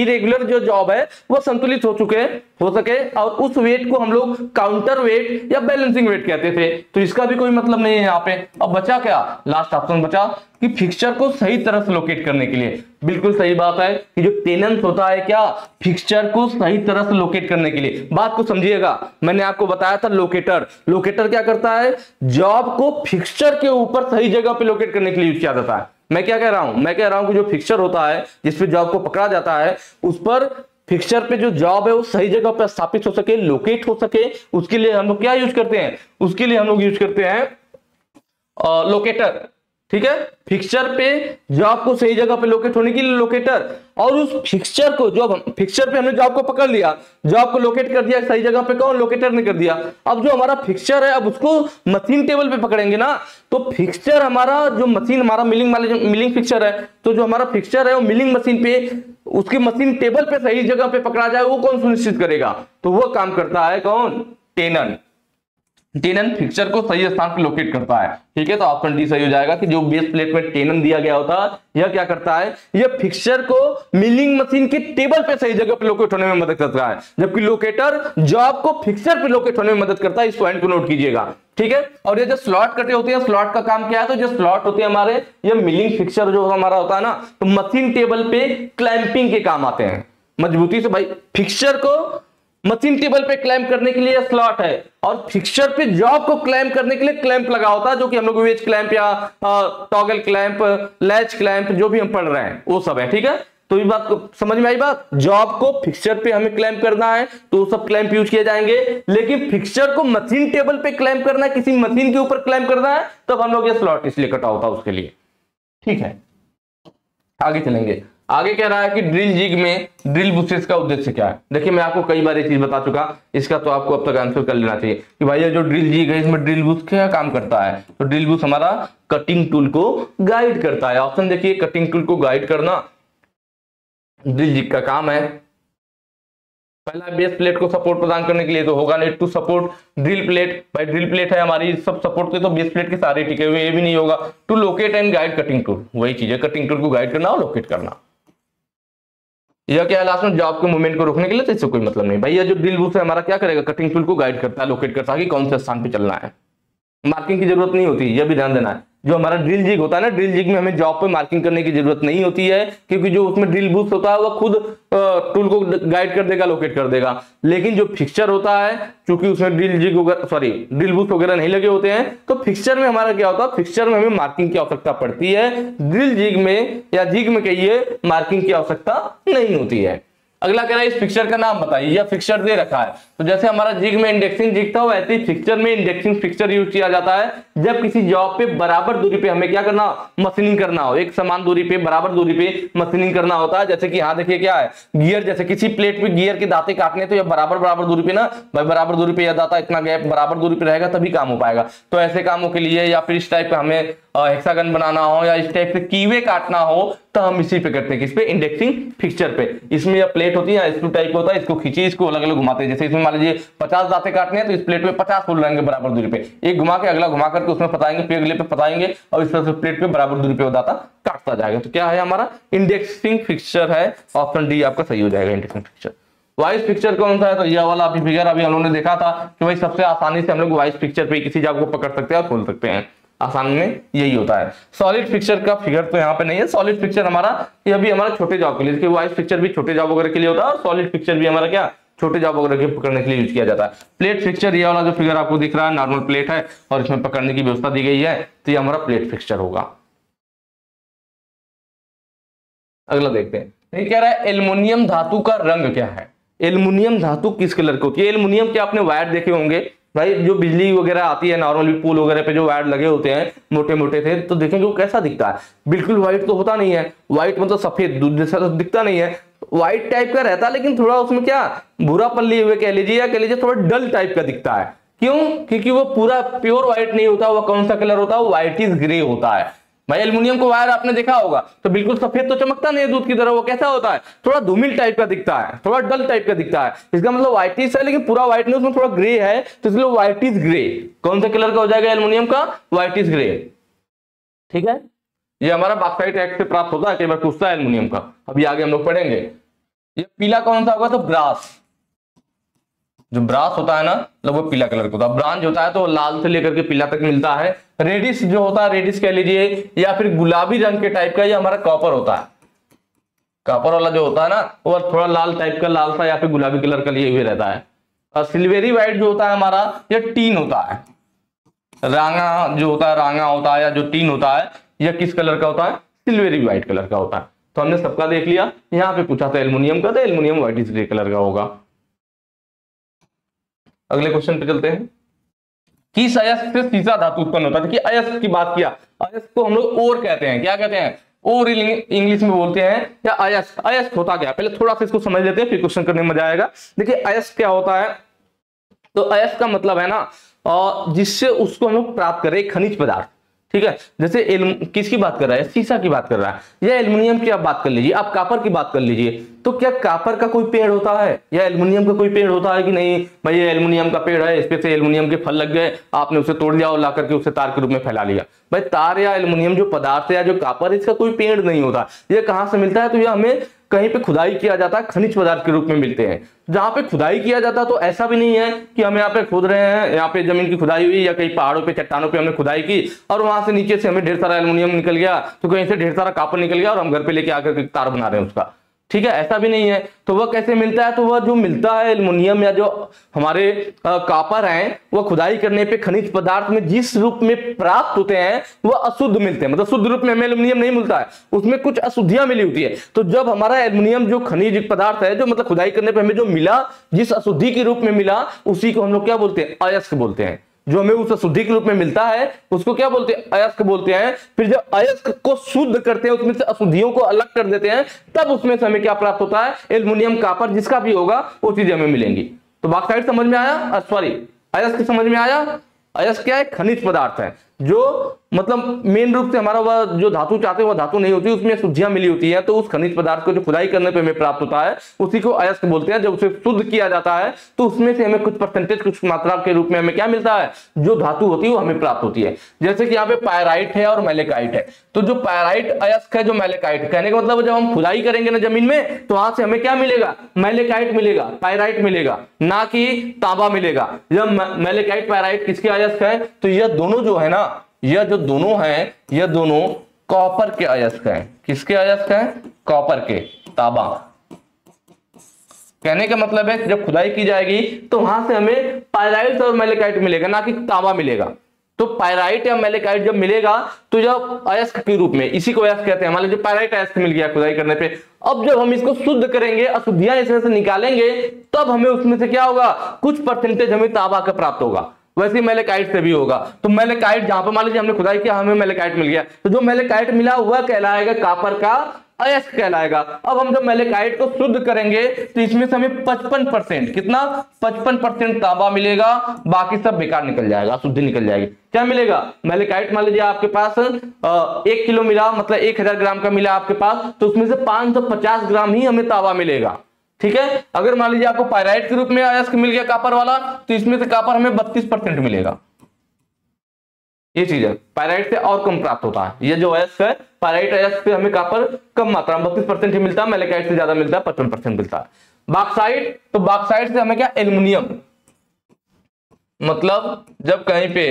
इरेगुलर जो जॉब है वह संतुलित हो सके और उस वेट को हम लोग काउंटर वेट या बैलेंसिंग वेट कहते थे। तो इसका भी कोई मतलब नहीं है यहाँ पे। अब बचा क्या? लास्ट ऑप्शन बचा कि फिक्सचर को सही तरह से लोकेट करने के लिए। बिल्कुल सही बात है कि जो टेनेंस होता है क्या फिक्सचर को सही तरह से लोकेट करने के लिए। बात को समझिएगा, मैंने आपको बताया था लोकेटर, लोकेटर क्या करता है? जॉब को फिक्सचर के ऊपर सही जगह पे लोकेट करने के लिए यूज किया जाता है। मैं क्या कह रहा हूं? मैं कह रहा हूं कि जो फिक्सचर होता है जिसपे जॉब को पकड़ा जाता है उस पर फिक्सचर पे जो जॉब है वो सही जगह पर स्थापित हो सके, लोकेट हो सके, उसके लिए हम लोग क्या यूज करते हैं? उसके लिए हम लोग यूज करते हैं लोकेटर। ठीक है, फिक्सचर पे जॉब को सही जगह पे लोकेट होने के लिए लोकेटर। और उस फिक्सचर को जो फिक्सचर पे हमने जॉब को पकड़ लिया, जॉब को लोकेट कर दिया सही जगह पे, कौन? लोकेटर ने कर दिया। अब जो हमारा फिक्सचर है अब उसको मशीन टेबल पे पकड़ेंगे ना, तो फिक्सचर हमारा जो मशीन हमारा मिलिंग फिक्सचर है, तो जो हमारा फिक्सचर है वो मिलिंग मशीन पे उसके मशीन टेबल पे सही जगह पे पकड़ा जाए वो कौन सुनिश्चित करेगा? तो वो काम करता है कौन? टेनन। टेनन फिक्सचर को सही स्थान पर लोकेट करता है। ठीक है, तो ऑप्शन डी सही हो जाएगा कि जो बेस प्लेट में टेनन दिया गया होता है यह क्या करता है? यह फिक्सचर को मिलिंग मशीन के टेबल पे सही जगह पे लोकेट होने में मदद करता है, जबकि लोकेटर जॉब को फिक्सचर पे लोकेट होने में मदद करता है। इस पॉइंट को नोट कीजिएगा। ठीक है, और ये जो स्लॉट कटे होते हैं स्लॉट का काम क्या है? तो जो स्लॉट होते हैं हमारे ये मिलिंग फिक्सचर जो हमारा होता है ना तो मशीन टेबल पे क्लैंपिंग के काम आते हैं मजबूती से। भाई फिक्सचर को मशीन टेबल पे क्लैंप करने के लिए स्लॉट है और फिक्सचर पे जॉब को क्लैंप करने के लिए क्लैंप लगा होता है, जो कि हम लोग वेज क्लैंप या टॉगल क्लैंप, लैच क्लैंप जो भी हम पढ़ रहे हैं वो सब है। ठीक है, तो ये बात समझ में आई बात। जॉब को फिक्सचर पे हमें क्लैंप करना है तो सब क्लैंप यूज किए जाएंगे, लेकिन फिक्सचर को मशीन टेबल पे क्लैंप करना है, किसी मशीन के ऊपर क्लैंप करना है, तब हम लोग ये स्लॉट इसलिए कटा होता है उसके लिए। ठीक है, आगे चलेंगे। आगे कह रहा है कि ड्रिल जिग में ड्रिल बुशेस का उद्देश्य क्या है। देखिए मैं आपको कई बार ये चीज बता चुका, इसका तो आपको अब तक आंसर कर लेना चाहिए कि भाई ये जो ड्रिल जिग है इसमें ड्रिल बुश क्या काम करता है। तो ड्रिल बुश हमारा कटिंग टूल को गाइड करता है। ऑप्शन देखिए, कटिंग टूल को गाइड करना ड्रिल जिग का काम है। पहला बेस प्लेट को सपोर्ट प्रदान करने के लिए तो होगा not to support drill plate. भाई ड्रिल प्लेट है हमारी, सब सपोर्ट के तो बेस प्लेट के सारे टिके हुए, ये भी नहीं होगा। To locate and guide cutting tool, वही चीज है, कटिंग टूल को गाइड करना और लोकेट करना। यह क्या है लास्ट में, जॉब के मूवमेंट को रोकने के लिए, तो इससे कोई मतलब नहीं। भाई ये जो ड्रिल बुश है हमारा क्या करेगा, कटिंग टूल को गाइड करता है, लोकेट करता है कि कौन से स्थान पे चलना है। मार्किंग की जरूरत नहीं होती, यह भी ध्यान देना है। जो हमारा ड्रिल जिग होता है ना, ड्रिल जिग में हमें जॉब पे मार्किंग करने की जरूरत नहीं होती है, क्योंकि जो उसमें ड्रिल बुश होता है वह खुद टूल को गाइड कर देगा, लोकेट कर देगा। लेकिन जो फिक्सचर होता है, चूंकि उसमें ड्रिल जिग वगैरह सॉरी ड्रिल बुश वगैरह नहीं लगे होते हैं, तो फिक्सचर में हमारा क्या होता है, फिक्सचर में हमें मार्किंग की आवश्यकता पड़ती है, ड्रिल जिग में या जिग में कहिए मार्किंग की आवश्यकता नहीं होती है। अगला कह रहा है इस फिक्सचर का नाम बताइए, या फिक्सचर दे रखा है। तो जैसे हमारा जिग में इंडेक्सिंग जिग था, वैसे ही फिक्सचर में इंडेक्सिंग फिक्सचर यूज किया जाता है। जब किसी जॉब पे बराबर दूरी पे हमें क्या करना, मशीनिंग करना हो, एक समान दूरी पे बराबर दूरी पे मशीनिंग करना होता है। जैसे कि यहाँ देखिए क्या है, गियर, जैसे किसी प्लेट पे गियर के दाते काटने, तो यह बराबर दूरी पे ना, भाई बराबर दूरी पे यह दाता इतना गैप बराबर दूरी पे रहेगा तभी काम हो पाएगा। तो ऐसे कामों के लिए, या फिर इस टाइप पे हमें हेक्सागन बनाना हो, या इस टाइप से कीवे काटना हो, तो हम इसी पे करते हैं, किस पे, इंडेक्सिंग फिक्सचर पे। इसमें यह प्लेट होती है, स्क्रू टाइप होता है, इसको खींची, इसको अलग अलग घुमाते हैं। जैसे इसमें मान लीजिए 50 दाते काटने हैं, तो इस प्लेट में 50 होल रहेंगे बराबर दूरी पे, एक घुमा के अगला घुमा करके उसमें फंसाएंगे, फिर अगले पे फंसाएंगे, और इस तरह से प्लेट पे बराबर दूरी पे दाता काटता जाएगा। तो क्या है हमारा, इंडेक्सिंग फिक्सचर है। ऑप्शन डी आपका सही हो जाएगा, इंडेक्सिंग फिक्सचर। वाइस पिक्चर कौन सा है, तो यह वाला फिगर अभी हम लोगों ने देखा था कि भाई सबसे आसानी से हम लोग वाइस पिक्चर पे किसी जॉब को पकड़ सकते हैं और खोल सकते हैं, आसान में यही होता है। सॉलिड फिक्सचर का फिगर तो यहाँ पे नहीं है। सॉलिड फिक्सचर हमारा, यह भी हमारा छोटे जॉब के लिए, इसके वाइस पिक्चर भी छोटे जॉब वगैरह के लिए होता है, और सॉलिड फिक्सचर भी हमारा क्या, छोटे जॉब वगैरह के पकड़ने के लिए यूज किया जाता है। प्लेट फिक्सचर, यह वाला जो फिगर आपको दिख रहा है नॉर्मल प्लेट है और इसमें पकड़ने की व्यवस्था दी गई है, तो यह हमारा प्लेट फिक्सचर होगा। अगला देखते हैं, कह रहा है एल्युमिनियम धातु का रंग क्या है। एल्युमिनियम धातु किस कलर की होती है। एल्युमिनियम के आपने वायर देखे होंगे, भाई जो बिजली वगैरह आती है नॉर्मली पोल वगैरह पे जो वायर लगे होते हैं मोटे मोटे थे, तो देखेंगे वो कैसा दिखता है, बिल्कुल व्हाइट तो होता नहीं है, व्हाइट मतलब सफेद दूध जैसा तो दिखता नहीं है, व्हाइट टाइप का रहता है, लेकिन थोड़ा उसमें क्या भूरापन लिए हुए कह लीजिए, या कह लीजिए थोड़ा डल टाइप का दिखता है। क्यों, क्योंकि वो पूरा प्योर व्हाइट नहीं होता, वह कौन सा कलर होता है, व्हाइटिश ग्रे होता है। भाई एल्युमिनियम को वायर आपने देखा होगा, तो बिल्कुल सफेद तो चमकता नहीं है दूध की तरह, वो कैसा होता है, थोड़ा धूमिल टाइप का दिखता है, थोड़ा डल टाइप का दिखता है। इसका मतलब व्हाइटिश है, लेकिन पूरा व्हाइट नहीं, उसमें थोड़ा ग्रे है, तो इसलिए व्हाइटिश ग्रे कौन से कलर का हो जाएगा, एल्युमिनियम का व्हाइटिश ग्रे। ठीक है, ये हमारा बॉक्साइट एक्ट से प्राप्त होता है, कई बार पूछता है एल्युमिनियम का, अभी आगे हम लोग पढ़ेंगे। ये पीला कौन सा होगा, तो ब्रास, जो ब्रास होता है ना, मतलब वो पीला कलर का होता है। ब्रांज होता है तो लाल से लेकर के पीला तक मिलता है। रेडिश जो होता है, रेडिश कह लीजिए या फिर गुलाबी रंग के टाइप का, ये हमारा कॉपर होता है। कॉपर वाला जो होता है ना, वो थोड़ा लाल टाइप का, लाल सा या फिर गुलाबी कलर का लिए हुए रहता है। और सिल्वेरी व्हाइट जो होता है हमारा, ये टीन होता है। रांगा जो होता है, रांगा होता है या जो टीन होता है, यह किस कलर का होता है, सिल्वेरी व्हाइट कलर का होता है। तो हमने सबका देख लिया। यहाँ पे पूछा था एल्युमिनियम का, तो एल्युमिनियम व्हाइटिश ग्रे कलर का होगा। अगले क्वेश्चन पे चलते हैं, किस अयस्क से सीसा धातु उत्पन्न होता है। देखिए अयस्क की बात किया, अयस्क को हम लोग ओर कहते हैं, क्या कहते हैं, ओर इंग्लिश में बोलते हैं, या अयस्क। अयस्क होता क्या, पहले थोड़ा सा इसको समझ लेते हैं, फिर क्वेश्चन करने में मजा आएगा। देखिए अयस्क क्या होता है, तो अयस्क का मतलब है ना, जिससे उसको हम लोग प्राप्त करें खनिज पदार्थ। ठीक है, जैसे किसकी बात कर रहा है, सीसा की बात कर रहा है, या एल्युमिनियम की आप बात कर लीजिए, आप कापर की बात कर लीजिए। तो क्या कापर का कोई पेड़ होता है, या एल्युमिनियम का कोई पेड़ होता है कि नहीं। भाई ये एल्युमिनियम का पेड़ है, इस पे से एल्युमिनियम के फल लग गए, आपने उसे तोड़ लिया और ला करके उसे तार के रूप में फैला लिया। भाई तार या एल्युमिनियम जो पदार्थ है, या जो कापर, इसका कोई पेड़ नहीं होता। यह कहाँ से मिलता है, तो यह हमें कहीं पे खुदाई किया जाता है, खनिज पदार्थ के रूप में मिलते हैं। जहां पे खुदाई किया जाता है, तो ऐसा भी नहीं है कि हम यहाँ पे खोद रहे हैं, यहाँ पे जमीन की खुदाई हुई, या कहीं पहाड़ों पे चट्टानों पे हमने खुदाई की और वहां से नीचे से हमें ढेर सारा एल्युमिनियम निकल गया, तो कहीं से ढेर सारा कापर निकल गया और हम घर पे लेके आकर तार बना रहे हैं उसका। ठीक है, ऐसा भी नहीं है। तो वह कैसे मिलता है, तो वह जो मिलता है एल्युमिनियम या जो हमारे कापर हैं, वह खुदाई करने पे खनिज पदार्थ में जिस रूप में प्राप्त होते हैं वह अशुद्ध मिलते हैं। मतलब शुद्ध रूप में हमें एल्युमिनियम नहीं मिलता है, उसमें कुछ अशुद्धियां मिली होती है। तो जब हमारा एल्युमिनियम जो खनिज पदार्थ है, जो मतलब खुदाई करने पर हमें जो मिला, जिस अशुद्धि के रूप में मिला, उसी को हम लोग क्या बोलते हैं, अयस्क बोलते हैं। जो हमें उसे शुद्धि के रूप में मिलता है उसको क्या बोलते हैं, अयस्क बोलते हैं। फिर जब अयस्क को शुद्ध करते हैं उसमें से अशुद्धियों को अलग कर देते हैं तब उसमें से हमें क्या प्राप्त होता है, एल्युमिनियम, कॉपर, जिसका भी होगा वो चीजें हमें मिलेंगी। तो बॉक्साइड समझ में आया, सॉरी अयस्क समझ में आया। अयस्क क्या है, खनिज पदार्थ है जो मतलब मेन रूप से हमारा वह जो धातु चाहते हैं वह धातु नहीं होती, उसमें शुद्धियां मिली होती है। तो उस खनिज पदार्थ को जो खुदाई करने पे हमें प्राप्त होता है उसी को अयस्क बोलते हैं। जब उसे शुद्ध किया जाता है तो उसमें से हमें कुछ परसेंटेज, कुछ मात्रा के रूप में हमें क्या मिलता है, जो धातु होती है वो हमें प्राप्त होती है। जैसे कि यहाँ पे पायराइट है और मैलेकाइट है। तो जो पायराइट अयस्क है, जो मैलेकाइट, कहने का मतलब जब हम खुदाई करेंगे ना जमीन में तो वहां से हमें क्या मिलेगा, मैलेकाइट मिलेगा, पायराइट मिलेगा, ना कि तांबा मिलेगा। जब मैलेकाइट पायराइट किसके अयस्क है, तो यह दोनों जो है ना, यह जो दोनों हैं, यह दोनों कॉपर के अयस्क हैं। किसके अयस्क हैं, कॉपर के, तांबा। कहने का मतलब है जब खुदाई की जाएगी तो वहां से हमें पायराइट और मैलेकाइट मिलेगा, ना कि तांबा मिलेगा। तो पायराइट या मैलेकाइट जब मिलेगा तो जब अयस्क के रूप में, इसी को अयस्क कहते हैं। मान लीजिए पायराइट अयस्क मिल गया खुदाई करने पे। अब जब हम इसको शुद्ध करेंगे, अशुद्धियां इसमें से निकालेंगे, तब हमें उसमें से क्या होगा, कुछ परसेंटेज हमें तांबा का प्राप्त होगा। वैसे मैलेकाइट से भी होगा। तो मैलेकाइट जहां पर मान लीजिए हमने खुदाई किया, हमें मैलेकाइट मिल गया, तो जो मैलेकाइट मिला हुआ कहलाएगा कॉपर का अयस्क कहलाएगा। अब हम जब मैलेकाइट को शुद्ध करेंगे तो इसमें से हमें 55%, कितना, 55% तांबा मिलेगा, बाकी सब बेकार निकल जाएगा, शुद्ध निकल जाएगी। क्या मिलेगा मैलेकाइट, मान लीजिए आपके पास 1 किलो मिला, मतलब 1000 ग्राम का मिला आपके पास, तो उसमें से 550 ग्राम ही हमें तांबा मिलेगा। ठीक है। अगर मान लीजिए आपको पायराइट के रूप में अयस्क मिल गया कॉपर वाला, तो इसमें से कॉपर हमें 32% मिलेगा। ये चीज है, पायराइट से और कम प्राप्त होता है। ये जो अयस्क है, पायराइट अयस्क से हमें कॉपर कम मात्रा में 32% ही मिलता है, मैलेकाइट से ज्यादा मिलता है, 55% मिलता है। बॉक्साइट, तो बॉक्साइट से हमें क्या, एल्युमिनियम, मतलब जब कहीं पे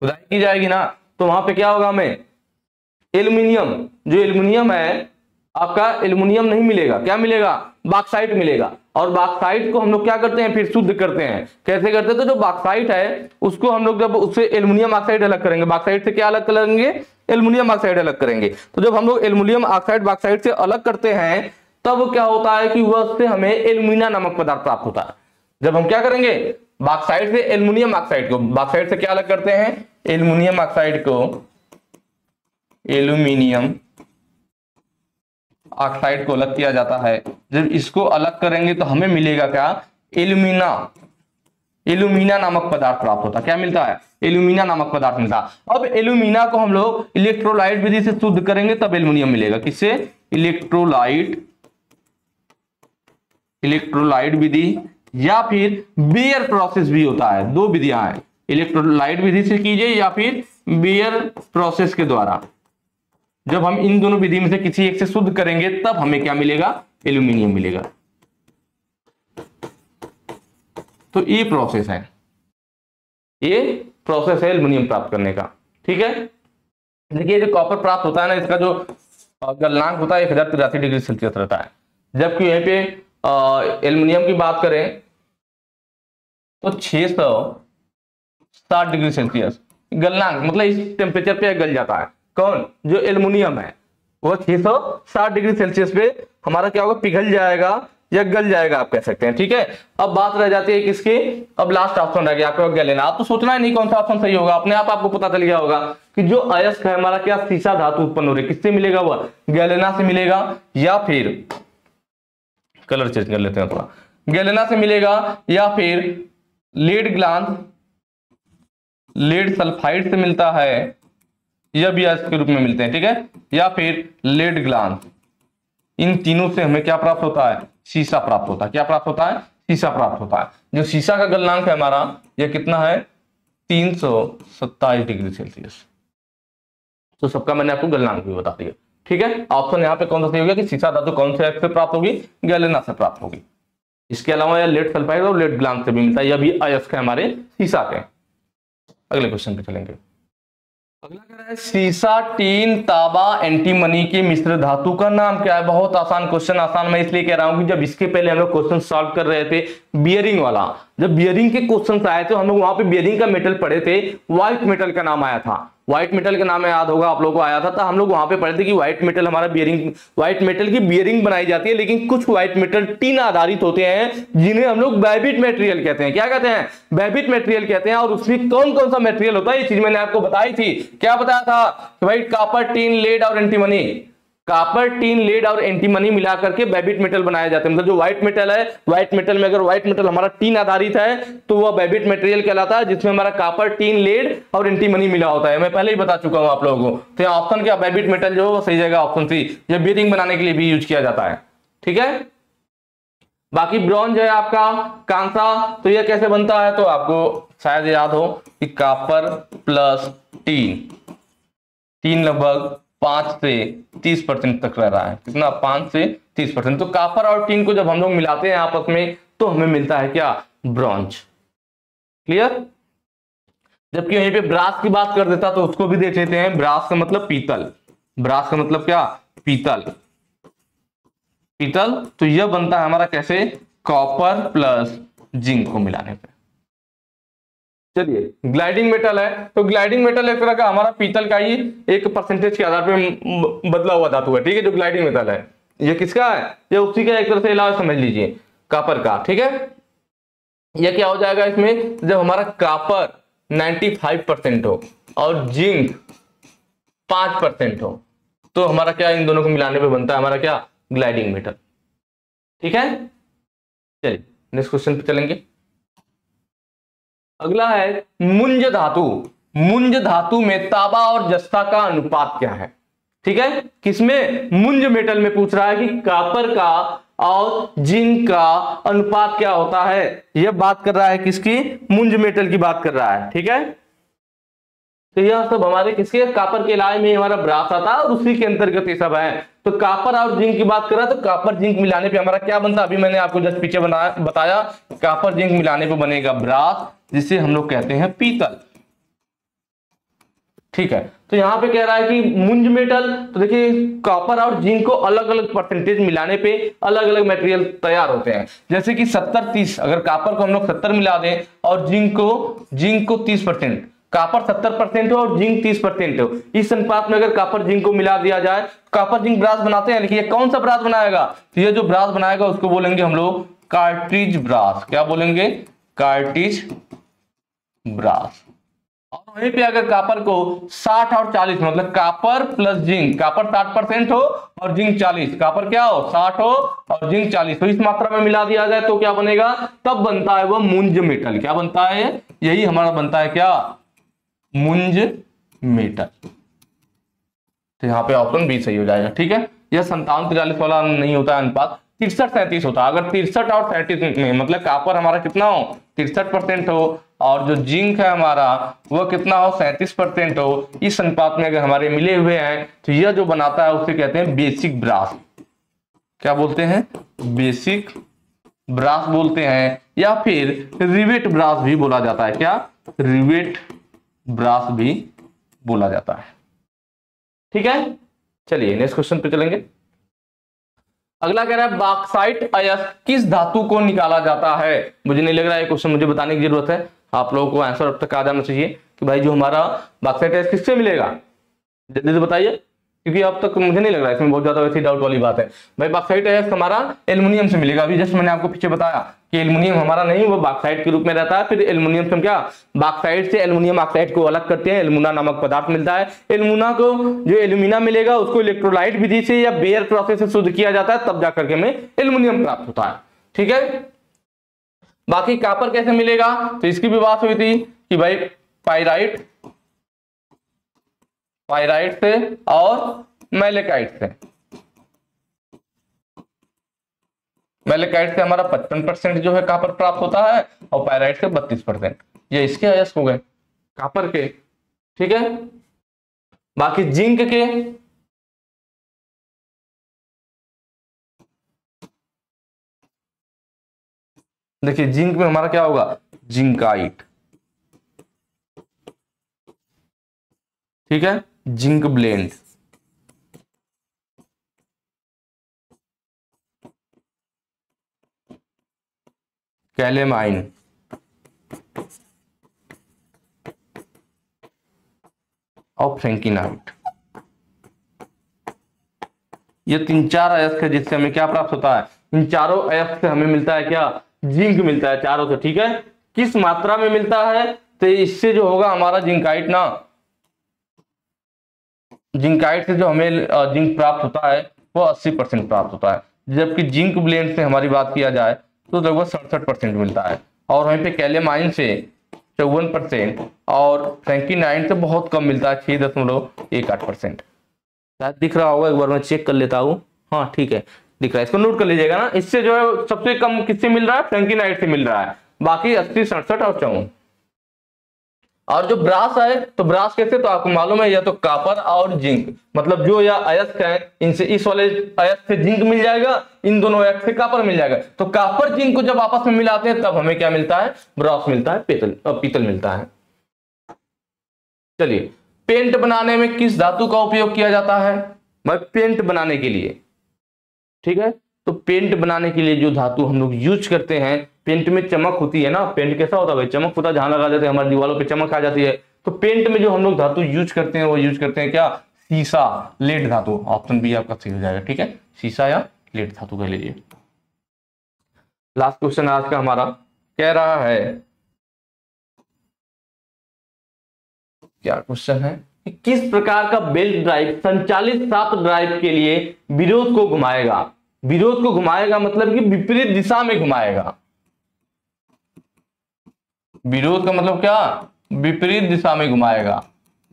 खुदाई की जाएगी ना तो वहां पे क्या होगा, हमें एल्युमिनियम, जो एल्युमिनियम है आपका, एल्युमिनियम नहीं मिलेगा, क्या मिलेगा, बॉक्साइट मिलेगा। और बॉक्साइट को हम लोग क्या करते हैं, फिर शुद्ध करते हैं। कैसे करते हैं, तो जो बॉक्साइट है उसको हम लोग जब उससे एल्युमिनियम ऑक्साइड अलग करेंगे, बॉक्साइट से क्या अलग करेंगे, एल्युमिनियम ऑक्साइड अलग करेंगे। तो जब हम लोग एल्युमिनियम ऑक्साइड बॉक्साइट से अलग करते हैं तब क्या होता है कि वह उससे हमें एल्युमिना नामक पदार्थ प्राप्त होता है। जब हम क्या करेंगे, बॉक्साइट से एल्युमिनियम ऑक्साइड को, बॉक्साइट से क्या अलग करते हैं, एल्युमिनियम ऑक्साइड को एल्यूमिनियम ऑक्साइड को अलग किया जाता है। जब इसको अलग करेंगे तो हमें मिलेगा क्या, एल्यूमिना, एल्यूमिना नामक पदार्थ प्राप्त होता है। क्या मिलता है, एल्यूमिना नामक पदार्थ मिलता है। अब एल्यूमिना को हम लोग इलेक्ट्रोलाइट विधि से शुद्ध करेंगे तब एल्यूमिनियम मिलेगा। किससे, इलेक्ट्रोलाइट विधि या फिर बेयर प्रोसेस भी होता है। दो विधियां हैं, इलेक्ट्रोलाइट विधि से कीजिए या फिर बेयर प्रोसेस के द्वारा। जब हम इन दोनों विधि में से किसी एक से शुद्ध करेंगे तब हमें क्या मिलेगा, एल्यूमिनियम मिलेगा। तो ये प्रोसेस है, ये प्रोसेस है एल्यूमिनियम प्राप्त करने का। ठीक है। देखिए जो कॉपर प्राप्त होता है ना, इसका जो गलनांक होता है 1083 डिग्री सेल्सियस रहता है। जबकि यहीं पे एल्यूमिनियम की बात करें तो 660 डिग्री सेल्सियस गलनांक, मतलब इस टेम्परेचर पे गल जाता है। कौन, जो एल्युमिनियम है वो 660 डिग्री सेल्सियस पे हमारा क्या होगा, पिघल जाएगा या गल जाएगा, आप कह सकते हैं। ठीक है। अब बात रह जाती है किसकी, अब लास्ट ऑप्शन रह गया आपको गैलेना। आप तो सोचना ही नहीं कौन सा ऑप्शन सही होगा, अपने आप आपको पता चल गया होगा कि जो अयस्क है हमारा क्या, सीसा धातु उत्पन्न हो रही है, किससे मिलेगा, वह गैलेना से मिलेगा या फिर, कलर चेंज कर लेते हैं थोड़ा, गैलेना से मिलेगा या फिर लीड ग्लांस, लेड सल्फाइड से मिलता है, यह भी अयस्क के रूप में मिलते हैं। ठीक है। या फिर लेड ग्लांस। इन तीनों से हमें क्या प्राप्त होता है, सीसा प्राप्त होता है। क्या प्राप्त होता है, सीसा प्राप्त होता है। जो सीसा का गलनांक है हमारा, यह कितना है, 327 डिग्री सेल्सियस। तो सबका मैंने आपको गलनांक भी बता दिया। ठीक है। ऑप्शन यहाँ पे कौन सा सही होगा कि सीसा धातु कौन से अयस्क से प्राप्त होगी, गैलेना से प्राप्त होगी। इसके अलावा यह लेड सल्फाइड और लेड ग्लांस से भी मिलता है, यह भी अयस्क है हमारे सीसा के। अगले क्वेश्चन पे चलेंगे। अगला कह रहा है सीसा, टीन, तांबा, एंटीमनी के मिश्र धातु का नाम क्या है। बहुत आसान क्वेश्चन, आसान मैं इसलिए कह रहा हूं कि जब इसके पहले हम लोग क्वेश्चन सॉल्व कर रहे थे बियरिंग वाला, जब बियरिंग के क्वेश्चन आए थे हम लोग वहां पे बियरिंग का मेटल पढ़े थे, व्हाइट मेटल का नाम आया था, व्हाइट मेटल का नाम याद होगा आप लोगों को आया था। तो हम लोग वहां पे पढ़े थे कि व्हाइट मेटल हमारा बियरिंग, व्हाइट मेटल की बियरिंग बनाई जाती है, लेकिन कुछ व्हाइट मेटल टिन आधारित होते हैं जिन्हें हम लोग वेबिट मटेरियल कहते हैं। क्या कहते हैं? वेबिट मटेरियल कहते हैं। और उसमें कौन कौन सा मटेरियल होता है ये चीज मैंने आपको बताई थी। क्या बताया था भाई? कापर, टिन, लेड और एंटीमनी, कापर, टीन, लेड और एंटीमनी मिला करके बेबिट मेटल बनाया जाता है। मतलब जो व्हाइट मेटल है, व्हाइट मेटल में अगर व्हाइट मेटल हमारा टीन आधारित है तो वह बेबिट मेटेरियल कहलाता है, जिसमें हमारा कापर, टीन, लेड और एंटीमनी मिला होता है। मैं पहले ही बता चुका हूं आप लोगों को। तो ऑप्शन क्या, बेबिट मेटल जो है सही जगह ऑप्शन सी, यह बेरिंग बनाने के लिए भी यूज किया जाता है। ठीक है, बाकी ब्रॉन्ज है आपका कांसा, तो यह कैसे बनता है तो आपको शायद याद हो कि कापर प्लस टीन, टीन लगभग 5 से 30% तक रह रहा है, कितना 5 से 30%। तो कापर और टीन को जब हम लोग मिलाते हैं आपस में तो हमें मिलता है क्या? ब्रॉन्ज। क्लियर? जबकि यहीं पे ब्रास की बात कर देता तो उसको भी देख लेते हैं। ब्रास का मतलब पीतल, ब्रास का मतलब क्या? पीतल, पीतल। तो यह बनता है हमारा कैसे? कॉपर प्लस जिंक को मिलाने पर। चलिए, ग्लाइडिंग मेटल है, तो ग्लाइडिंग मेटल एक तरह का हमारा पीतल का ही एक परसेंटेज के आधार पे बदला हुआ धातु है। ठीक है, जो ग्लाइडिंग मेटल है ये किसका है? ये उसी का एक तरह से इलाज समझ लीजिए, कापर का। ठीक है, ये क्या हो जाएगा इसमें? जब हमारा कापर 95% हो और जिंक 5% हो तो हमारा क्या, इन दोनों को मिलाने पर बनता है हमारा क्या? Gliding metal. ठीक है, चलिए नेक्स्ट क्वेश्चन पे चलेंगे। अगला है मुंज धातु। मुंज धातु में तांबा और जस्ता का अनुपात क्या है? ठीक है, किसमें? मुंज मेटल में पूछ रहा है कि कापर का और जिंक का अनुपात क्या होता है। यह बात कर रहा है किसकी? मुंज मेटल की बात कर रहा है। ठीक है, तो यह सब हमारे किसके? कापर के इलाज में हमारा ब्रास आता है और उसी के अंतर्गत ये सब है। तो कापर और जिंक की बात कर रहा है, तो कापर जिंक मिलाने पे हमारा क्या बनता है? अभी मैंने आपको जस्ट पीछे बताया, कापर जिंक मिलाने पे बनेगा ब्रास, जिसे हम लोग कहते हैं पीतल। ठीक है, तो यहां पे कह रहा है कि मुंज मेटल, तो देखिए कॉपर और जिंक को अलग अलग परसेंटेज मिलाने पे अलग अलग मटेरियल तैयार होते हैं। जैसे कि 70-30, अगर कापर को हम लोग 70 मिला दें और जिंक को 30%, कापर 70% हो और जिंक 30% हो, इस अनुपात में अगर कापर जिंक को मिला दिया जाए, कापर जिंक ब्रास बनाते हैं। देखिए कौन सा ब्रास बनाएगा? तो ये जो ब्रास बनाएगा उसको बोलेंगे हम लोग कार्ट्रिज ब्रास। क्या बोलेंगे? Cartridge brass. और वहीं पे अगर कापर को 60 और 40, मतलब कापर प्लस जिंक, कापर 60% हो और जिंक 40, कापर क्या हो? 60 हो और जिंक 40 हो, इस मात्रा में मिला दिया जाए तो क्या बनेगा? तब बनता है वह मुंज मेटल। क्या बनता है? यही हमारा बनता है क्या? मुंज मेटल। तो यहाँ पे ऑप्शन बी सही हो जाएगा। ठीक है, यह 57-43 वाला नहीं होता है अनुपात, 63-37 होता है। अगर 63 और 37 में, मतलब कापर हमारा कितना हो? 63% हो और जो जिंक है हमारा वह कितना हो? 37% हो, इस अनुपात में अगर हमारे मिले हुए हैं तो यह जो बनाता है उसे कहते हैं बेसिक ब्रास। क्या बोलते हैं? बेसिक ब्रास बोलते हैं, या फिर रिवेट ब्रास भी बोला जाता है। क्या? रिवेट ब्रास भी बोला जाता है। ठीक है, चलिए नेक्स्ट क्वेश्चन पे चलेंगे। अगला कह रहा है बॉक्साइट अयस्क किस धातु को निकाला जाता है। मुझे नहीं लग रहा है क्वेश्चन मुझे बताने की जरूरत है, आप लोगों को आंसर अब तक आ जाना चाहिए कि भाई जो हमारा बॉक्साइट अयस्क किससे मिलेगा, जल्दी से बताइए, क्योंकि अब तक मुझे नहीं लग रहा है इसमें बहुत ज्यादा वैसी डाउट वाली बात है। भाई बॉक्साइट अयस्क हमारा एल्युमिनियम से मिलेगा। अभी जस्ट मैंने आपको पीछे बताया कि एल्युमिनियम हमारा नहीं, वो बॉक्साइट के रूप में रहता है। फिर एल्युमिनियम से क्या, बॉक्साइट से एल्युमिनियम ऑक्साइड को अलग करते हैं, एल्युमिना नामक पदार्थ मिलता है। एल्युमिना को जो एल्युमिना मिलेगा उसको इलेक्ट्रोलाइट विधि से या बेयर प्रोसेस से शुद्ध किया जाता है, तब जाकर के हमें एल्युमिनियम प्राप्त होता है। ठीक है, बाकी कापर कैसे मिलेगा तो इसकी भी बात हुई थी कि भाई पाइराइट, पाइराइट से और मैलेकाइट से, मैलेकाइट से हमारा 55% जो है कापर प्राप्त होता है और पाइराइट से 32%। ये इसके अयस्क हो गए कापर के। ठीक है, बाकी जिंक के, देखिए जिंक में हमारा क्या होगा? जिंकाइट। ठीक है, जिंक ब्लेंड। कैलेमाइन। और फ्रैंकिनाइट, ये तीन चार अयस्क है जिससे हमें क्या प्राप्त होता है, इन चारों अयस्क से हमें मिलता है क्या, जिंक मिलता है चारों से। ठीक है, किस मात्रा में मिलता है, तो इससे जो होगा हमारा जिंकाइट ना, जिंकाइट से जो हमें जिंक प्राप्त होता है वो 80% प्राप्त होता है, जबकि जिंक ब्लेंड से हमारी बात किया जाए तो लगभग 67% मिलता है, और वहीं पे कैलियम आयन से 54% और फ्रैंकिनाइन से बहुत कम मिलता है, 6.18%। दिख रहा होगा, एक बार मैं चेक कर लेता हूँ। हाँ ठीक है, दिख रहा है, इसको नोट कर लीजिएगा ना। इससे जो है सबसे कम किससे मिल रहा है, फ्रैंकिनाइट से मिल रहा है, बाकी 80, 67 और 54। और जो ब्रास है, तो ब्रास कैसे, तो आपको मालूम है, या तो कॉपर और जिंक, मतलब जो या अयस्क है इनसे, इस वाले अयस्क से जिंक मिल जाएगा, इन दोनों अयस्क से कॉपर मिल जाएगा, तो कॉपर जिंक को जब आपस में मिलाते हैं तब हमें क्या मिलता है, ब्रास मिलता है, पीतल मिलता है। चलिए, पेंट बनाने में किस धातु का उपयोग किया जाता है, भाई पेंट बनाने के लिए, ठीक है, तो पेंट बनाने के लिए जो धातु हम लोग यूज करते हैं, पेंट में चमक होती है ना, पेंट कैसा होता है भाई, चमक होता है, जहां लगा देते हैं हमारे दीवारों पे चमक आ जाती है, तो पेंट में जो हम लोग धातु यूज करते हैं वो यूज करते हैं क्या, सीसा, लेड धातु, ऑप्शन बी आपका सही हो जाएगा। ठीक है, सीसा या लेड धातु कह लीजिए। लास्ट क्वेश्चन आज का हमारा कह रहा है, क्या क्वेश्चन है, किस प्रकार का बेल्ट ड्राइव संचालित शाफ्ट ड्राइव के लिए विरोध को घुमाएगा। विरोध को घुमाएगा मतलब कि विपरीत दिशा में घुमाएगा, विरोध का मतलब क्या, विपरीत दिशा में घुमाएगा,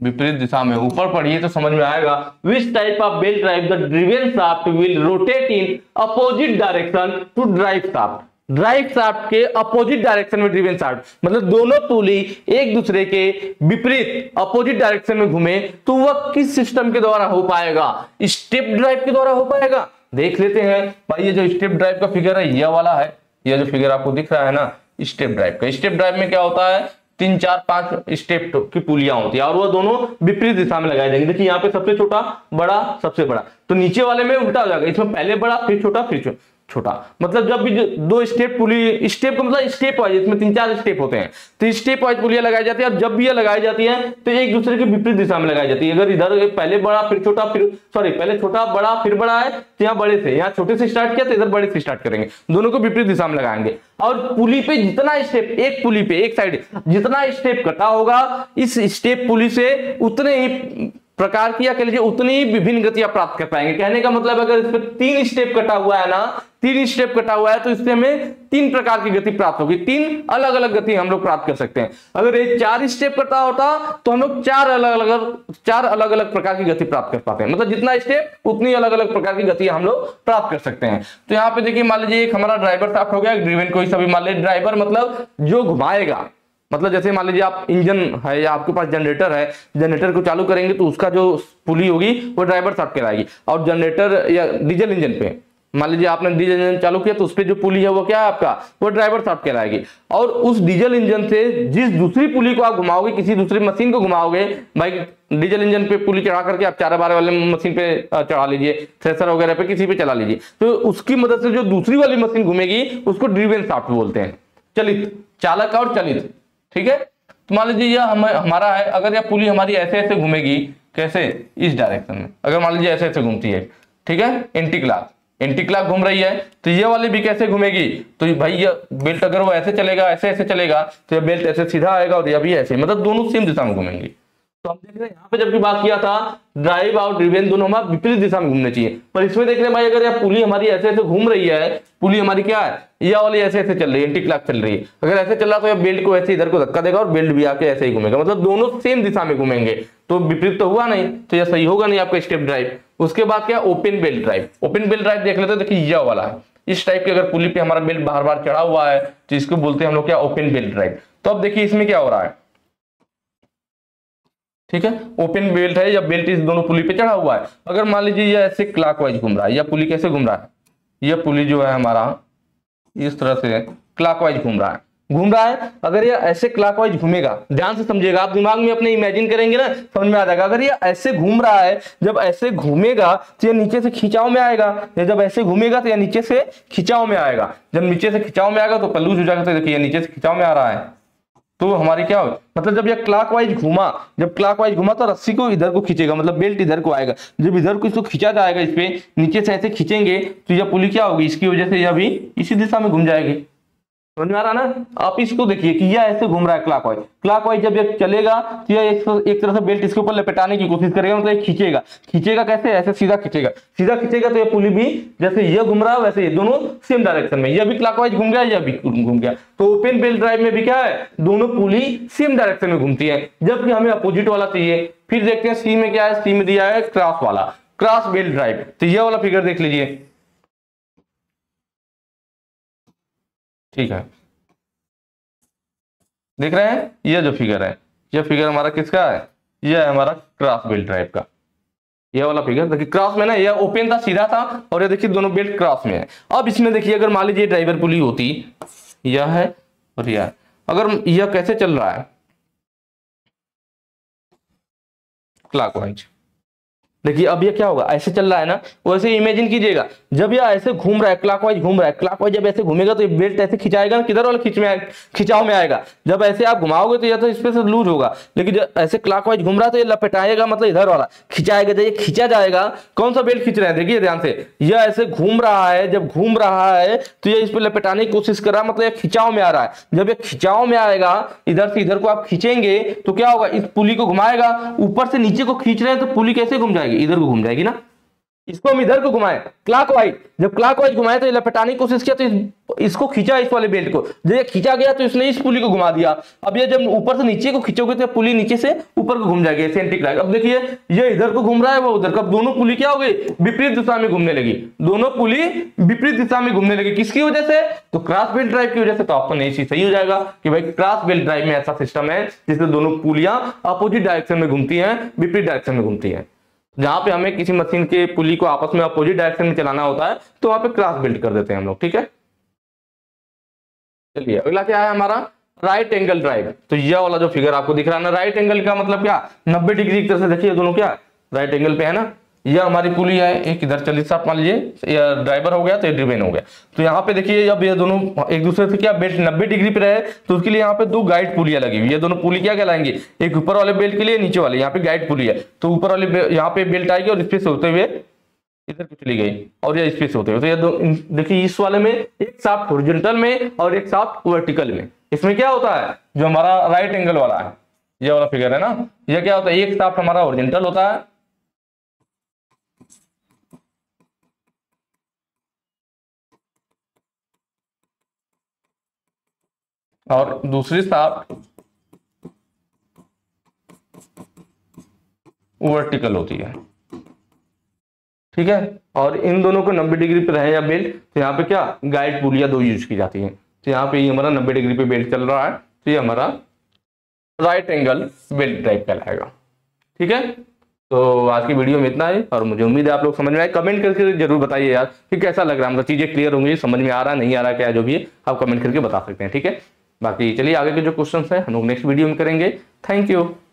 विपरीत दिशा में। ऊपर पढ़िए तो समझ में आएगा। Which type of belt drive the driven shaft will rotate in opposite direction to drive shaft. Drive shaft के अपोजिट डायरेक्शन में ड्रिवन शाफ्ट, मतलब दोनों पुली एक दूसरे के विपरीत अपोजिट डायरेक्शन में घूमे, तो वह किस सिस्टम के द्वारा हो पाएगा, स्टेप ड्राइव के द्वारा हो पाएगा। देख लेते हैं भाई, ये जो स्टेप ड्राइव का फिगर है यह वाला है, यह जो फिगर आपको दिख रहा है ना स्टेप ड्राइव का, स्टेप ड्राइव में क्या होता है, 3, 4, 5 स्टेप की पुलियां होती है और वह दोनों विपरीत दिशा में लगाए जाएंगे। देखिए यहाँ पे सबसे छोटा, बड़ा, सबसे बड़ा, तो नीचे वाले में उल्टा हो जाएगा, इसमें पहले बड़ा फिर छोटा फिर छोटा, मतलब जब भी दो स्टेप पुली, स्टेप का मतलब स्टेप वाइज, इसमें 3-4 स्टेप होते हैं, तो स्टेप वाइज पुलियां लगाई जाती है, और जब भी ये लगाई जाती है तो एक दूसरे के विपरीत दिशा में लगाई जाती है। अगर इधर पहले बड़ा फिर छोटा, फिर सॉरी पहले छोटा बड़ा फिर बड़ा है, तो यहाँ बड़े से, यहाँ छोटे से स्टार्ट किया तो इधर बड़े से स्टार्ट करेंगे, दोनों को विपरीत दिशा में लगाएंगे, और पुली पे जितना स्टेप, एक पुली पे एक साइड जितना स्टेप कटा होगा, इस स्टेप पुली से उतने ही प्रकार की, या कह लीजिए उतनी विभिन्न गतियां प्राप्त कर पाएंगे। कहने का मतलब अगर इस पर 3 स्टेप कटा हुआ है ना, 3 स्टेप कटा हुआ है, तो इससे हमें 3 प्रकार की गति प्राप्त होगी, 3 अलग अलग गति हम लोग प्राप्त कर सकते हैं। अगर ये 4 स्टेप कटा होता तो हम लोग 4 अलग अलग प्रकार की गति प्राप्त कर पाते हैं, मतलब जितना स्टेप उतनी अलग अलग प्रकार की गति हम लोग प्राप्त कर सकते हैं। तो यहाँ पे देखिए, मान लीजिए एक हमारा ड्राइवर शाफ्ट हो गया, एक ड्रिवन, कोई सभी मान लीजिए, ड्राइवर मतलब जो घुमाएगा, मतलब जैसे मान लीजिए आप इंजन है या आपके पास जनरेटर है, जनरेटर को चालू करेंगे तो उसका जो पुली होगी वो ड्राइवर शाफ्ट कहलाएगी, और जनरेटर या डीजल इंजन पे मान लीजिए आपने डीजल इंजन चालू किया तो उस पर जो पुली है वो क्या है आपका, वो ड्राइवर शाफ्ट कहलाएगी, और उस डीजल इंजन से जिस दूसरी पुली को आप घुमाओगे, किसी दूसरी मशीन को घुमाओगे, भाई डीजल इंजन पे पुली चढ़ा करके आप 4x12 वाले मशीन पे चढ़ा लीजिए, थ्रेसर वगैरह पे किसी पे चला लीजिए, तो उसकी मदद से जो दूसरी वाली मशीन घूमेगी उसको ड्रिवन शाफ्ट बोलते हैं, चलित, चालक और चलित। ठीक है, तो मान लीजिए यह हमारा है, अगर यह पुली हमारी ऐसे ऐसे घूमेगी, कैसे, इस डायरेक्शन में, अगर मान लीजिए ऐसे ऐसे घूमती है, ठीक है, एंटी क्लॉक घूम रही है, तो ये वाली भी कैसे घूमेगी, तो भाई ये बेल्ट अगर वो ऐसे चलेगा, ऐसे ऐसे चलेगा, तो ये बेल्ट ऐसे सीधा आएगा और यह भी ऐसे, मतलब दोनों सेम दिशा में घूमेंगी। तो हम देख रहे हैं यहाँ पे जबकि बात किया था ड्राइव और ड्रिवेन दोनों हमारे विपरीत दिशा में घूमने चाहिए, पर इसमें देख रहे हैं भाई अगर यह पुली हमारी ऐसे ऐसे घूम रही है, पुली हमारी क्या है, यह वाली ऐसे ऐसे चल रही है, एंटी क्लॉक चल रही है, अगर ऐसे चल रहा तो यह बेल्ट को ऐसे इधर को धक्का देगा और बेल्ट भी आके ऐसे ही घूमेगा, मतलब दोनों सेम दिशा में घूमेंगे, तो विपरीत तो हुआ नहीं, तो यह सही होगा नहीं आपका स्टेप ड्राइव। उसके बाद क्या, open belt drive. Open belt drive देख लेते हैं, देखिए यह वाला है, इस टाइप की अगर पुली पे हमारा बेल्ट बार बार चढ़ा हुआ है तो इसको बोलते हैं हम लोग क्या, ओपन बेल्ट ड्राइव। तो अब देखिए इसमें क्या हो रहा है, ठीक है, ओपन बेल्ट है या बेल्ट इस दोनों पुली पे चढ़ा हुआ है, अगर मान लीजिए यह ऐसे क्लॉकवाइज घूम रहा है, यह पुली कैसे घूम रहा है, यह पुली जो है हमारा इस तरह से क्लॉकवाइज घूम रहा है, अगर यह ऐसे क्लॉकवाइज घूमेगा, ध्यान से समझिएगा, आप दिमाग में अपने इमेजिन करेंगे ना, समझ में आ जाएगा। अगर यह ऐसे घूम रहा है, जब ऐसे घूमेगा तो यह नीचे से खिंचाव में आएगा, या जब ऐसे घूमेगा तो यह नीचे से खिंचाव में आएगा, जब नीचे से खिंचाव में आएगा तो पल्लू हो जाएगा, तो देखिए नीचे से खिंचाव में आ रहा है, तो हमारी क्या हो, मतलब जब यह क्लॉकवाइज घूमा, जब क्लॉकवाइज घूमा तो रस्सी को इधर को खींचेगा, मतलब बेल्ट इधर को आएगा। जब इधर को इसको खींचा जाएगा, इस पे नीचे से ऐसे खींचेंगे तो यह पुली क्या होगी, इसकी वजह से यह भी इसी दिशा में घूम जाएगी। समझ में आ रहा ना? आप इसको देखिए कि यह ऐसे घूम रहा है क्लॉकवाइज। क्लॉकवाइज जब यह चलेगा तो यह एक तरह से बेल्ट इसके ऊपर लपेटाने की कोशिश करेगा, मतलब खींचेगा। खींचेगा कैसे? ऐसे सीधा खींचेगा, सीधा खींचेगा तो यह पुली भी जैसे यह घूम रहा है वैसे दोनों सेम डायरेक्शन में, यह भी क्लॉकवाइज घूम गया, यह भी घूम गया। तो ओपन बेल्ट ड्राइव में भी क्या है, दोनों पुली सेम डायरेक्शन में घूमती है, जबकि हमें अपोजिट वाला चाहिए। फिर देखते हैं सी में क्या है। सी में दिया है क्रॉस वाला, क्रॉस बेल्ट ड्राइव। तो यह वाला फिगर देख लीजिए, ठीक है, देख रहे हैं यह जो फिगर है, यह फिगर हमारा किसका है, यह है हमारा क्रॉस बेल्ट ड्राइव का। यह वाला फिगर देखिए, क्रॉस में ना यह ओपन था, सीधा था, और यह देखिए दोनों बेल्ट क्रॉस में है। अब इसमें देखिए, अगर मान लीजिए ड्राइवर पुली होती, यह है और यह, अगर यह कैसे चल रहा है क्लॉकवाइज, देखिए अब ये क्या होगा, ऐसे चल रहा है ना। वैसे इमेजिन कीजिएगा, जब ये ऐसे घूम रहा है क्लॉकवाइज घूम रहा है, क्लॉकवाइज जब ऐसे घूमेगा तो ये बेल्ट ऐसे खिंचाएगा ना, किधर वाला खिंचाव में आएगा। जब ऐसे आप घुमाओगे तो ये तो इस पे से लूज होगा, लेकिन जब ऐसे क्लॉकवाइज घूम रहा है तो ये लपेटाएगा, मतलब इधर वाला खिंचाएगा, जब ये खींचा जाएगा। कौन सा बेल्ट खींच रहे हैं, देखिए ध्यान से, यह ऐसे घूम रहा है, जब घूम रहा है तो ये इस पर लपेटाने की कोशिश कर रहा है, मतलब ये खिंचाव में आ रहा है। जब ये खिंचाव में आएगा, इधर से इधर को आप खींचेंगे तो क्या होगा, इस पुली को घुमाएगा। ऊपर से नीचे को खींच रहे हैं तो पुली कैसे घूम जाएगी, इधर को घूम जाएगी ना। इसको हम इधर को घुमाएं क्लॉकवाइज, जब क्लॉकवाइज घुमाएं तो लपेटाने की कोशिश किया तो इसको खींचा, इस वाले बेल्ट को, जब ये खींचा गया तो इसने इस पुली को घुमा दिया। अब ये जब ऊपर से नीचे को खींचोगे तो पुली नीचे से ऊपर को घूम जाएगी, ऐसे एंटी क्लॉक। अब देखिए ये इधर को घूम रहा है, वो उधर को, दोनों पुली क्या हो गई, विपरीत दिशा में घूमने लगी, दोनों पुली विपरीत दिशा में घूमने लगी। किसकी वजह से, तो क्रॉस बेल्ट ड्राइव की वजह से। तो आपको नहीं सही हो जाएगा कि भाई क्रॉस बेल्ट ड्राइव में ऐसा सिस्टम है जिसमें दोनों पुलियां अपोजिट डायरेक्शन में घूमती है, विपरीत डायरेक्शन में घूमती है। जहां पे हमें किसी मशीन के पुली को आपस में अपोजिट डायरेक्शन में चलाना होता है तो वहां पे क्रॉस बेल्ट कर देते हैं हम लोग, ठीक है। चलिए अगला क्या है हमारा, राइट एंगल ड्राइव। तो यह वाला जो फिगर आपको दिख रहा है ना, राइट एंगल का मतलब क्या, 90 डिग्री एक तरह से, देखिए दोनों क्या राइट एंगल पे है ना। यह हमारी पुली है, एक इधर चली, साफ मान लीजिए यह ड्राइवर हो गया तो यह ड्रिवेन हो गया। तो यहाँ पे देखिए जब ये दोनों एक दूसरे से क्या बेल्ट 90 डिग्री पे रहे तो उसके लिए यहाँ पे दो गाइड पुलियां लगी हुई है। दोनों पुली क्या कहलाएंगी, एक ऊपर वाले बेल्ट के लिए, नीचे वाले, यहाँ पे गाइड पुली है। तो ऊपर वाले यहाँ पे बेल्ट आएगी और इसपे से होते हुए इधर को चली गई, और यह स्पेस होते हुए तो ये देखिए इस वाले में एक साफ हॉरिजॉन्टल में और एक साफ वर्टिकल में। इसमें क्या होता है, जो हमारा राइट एंगल वाला है, यह वाला फिगर है ना, यह क्या होता है, एक साफ हमारा हॉरिजॉन्टल होता है, और दूसरी साफ वर्टिकल होती है, ठीक है। और इन दोनों को 90 डिग्री पे रहे या बेल्ट, तो यहाँ पे क्या गाइड पुलिया दो यूज की जाती है। तो यहाँ पे हमारा 90 डिग्री पे बेल्ट चल रहा है, तो ये हमारा राइट एंगल बेल्ट ड्राइव कहलाएगा, ठीक है। तो आज की वीडियो में इतना है, और मुझे उम्मीद है आप लोग समझ में आए। कमेंट करके जरूर बताइए यार कि कैसा लग रहा है, मतलब चीजें क्लियर होंगी, समझ में आ रहा नहीं आ रहा क्या, जो भी है आप कमेंट करके बता सकते हैं, ठीक है। बाकी चलिए आगे के जो क्वेश्चंस हैं हम लोग नेक्स्ट वीडियो में करेंगे। Thank you.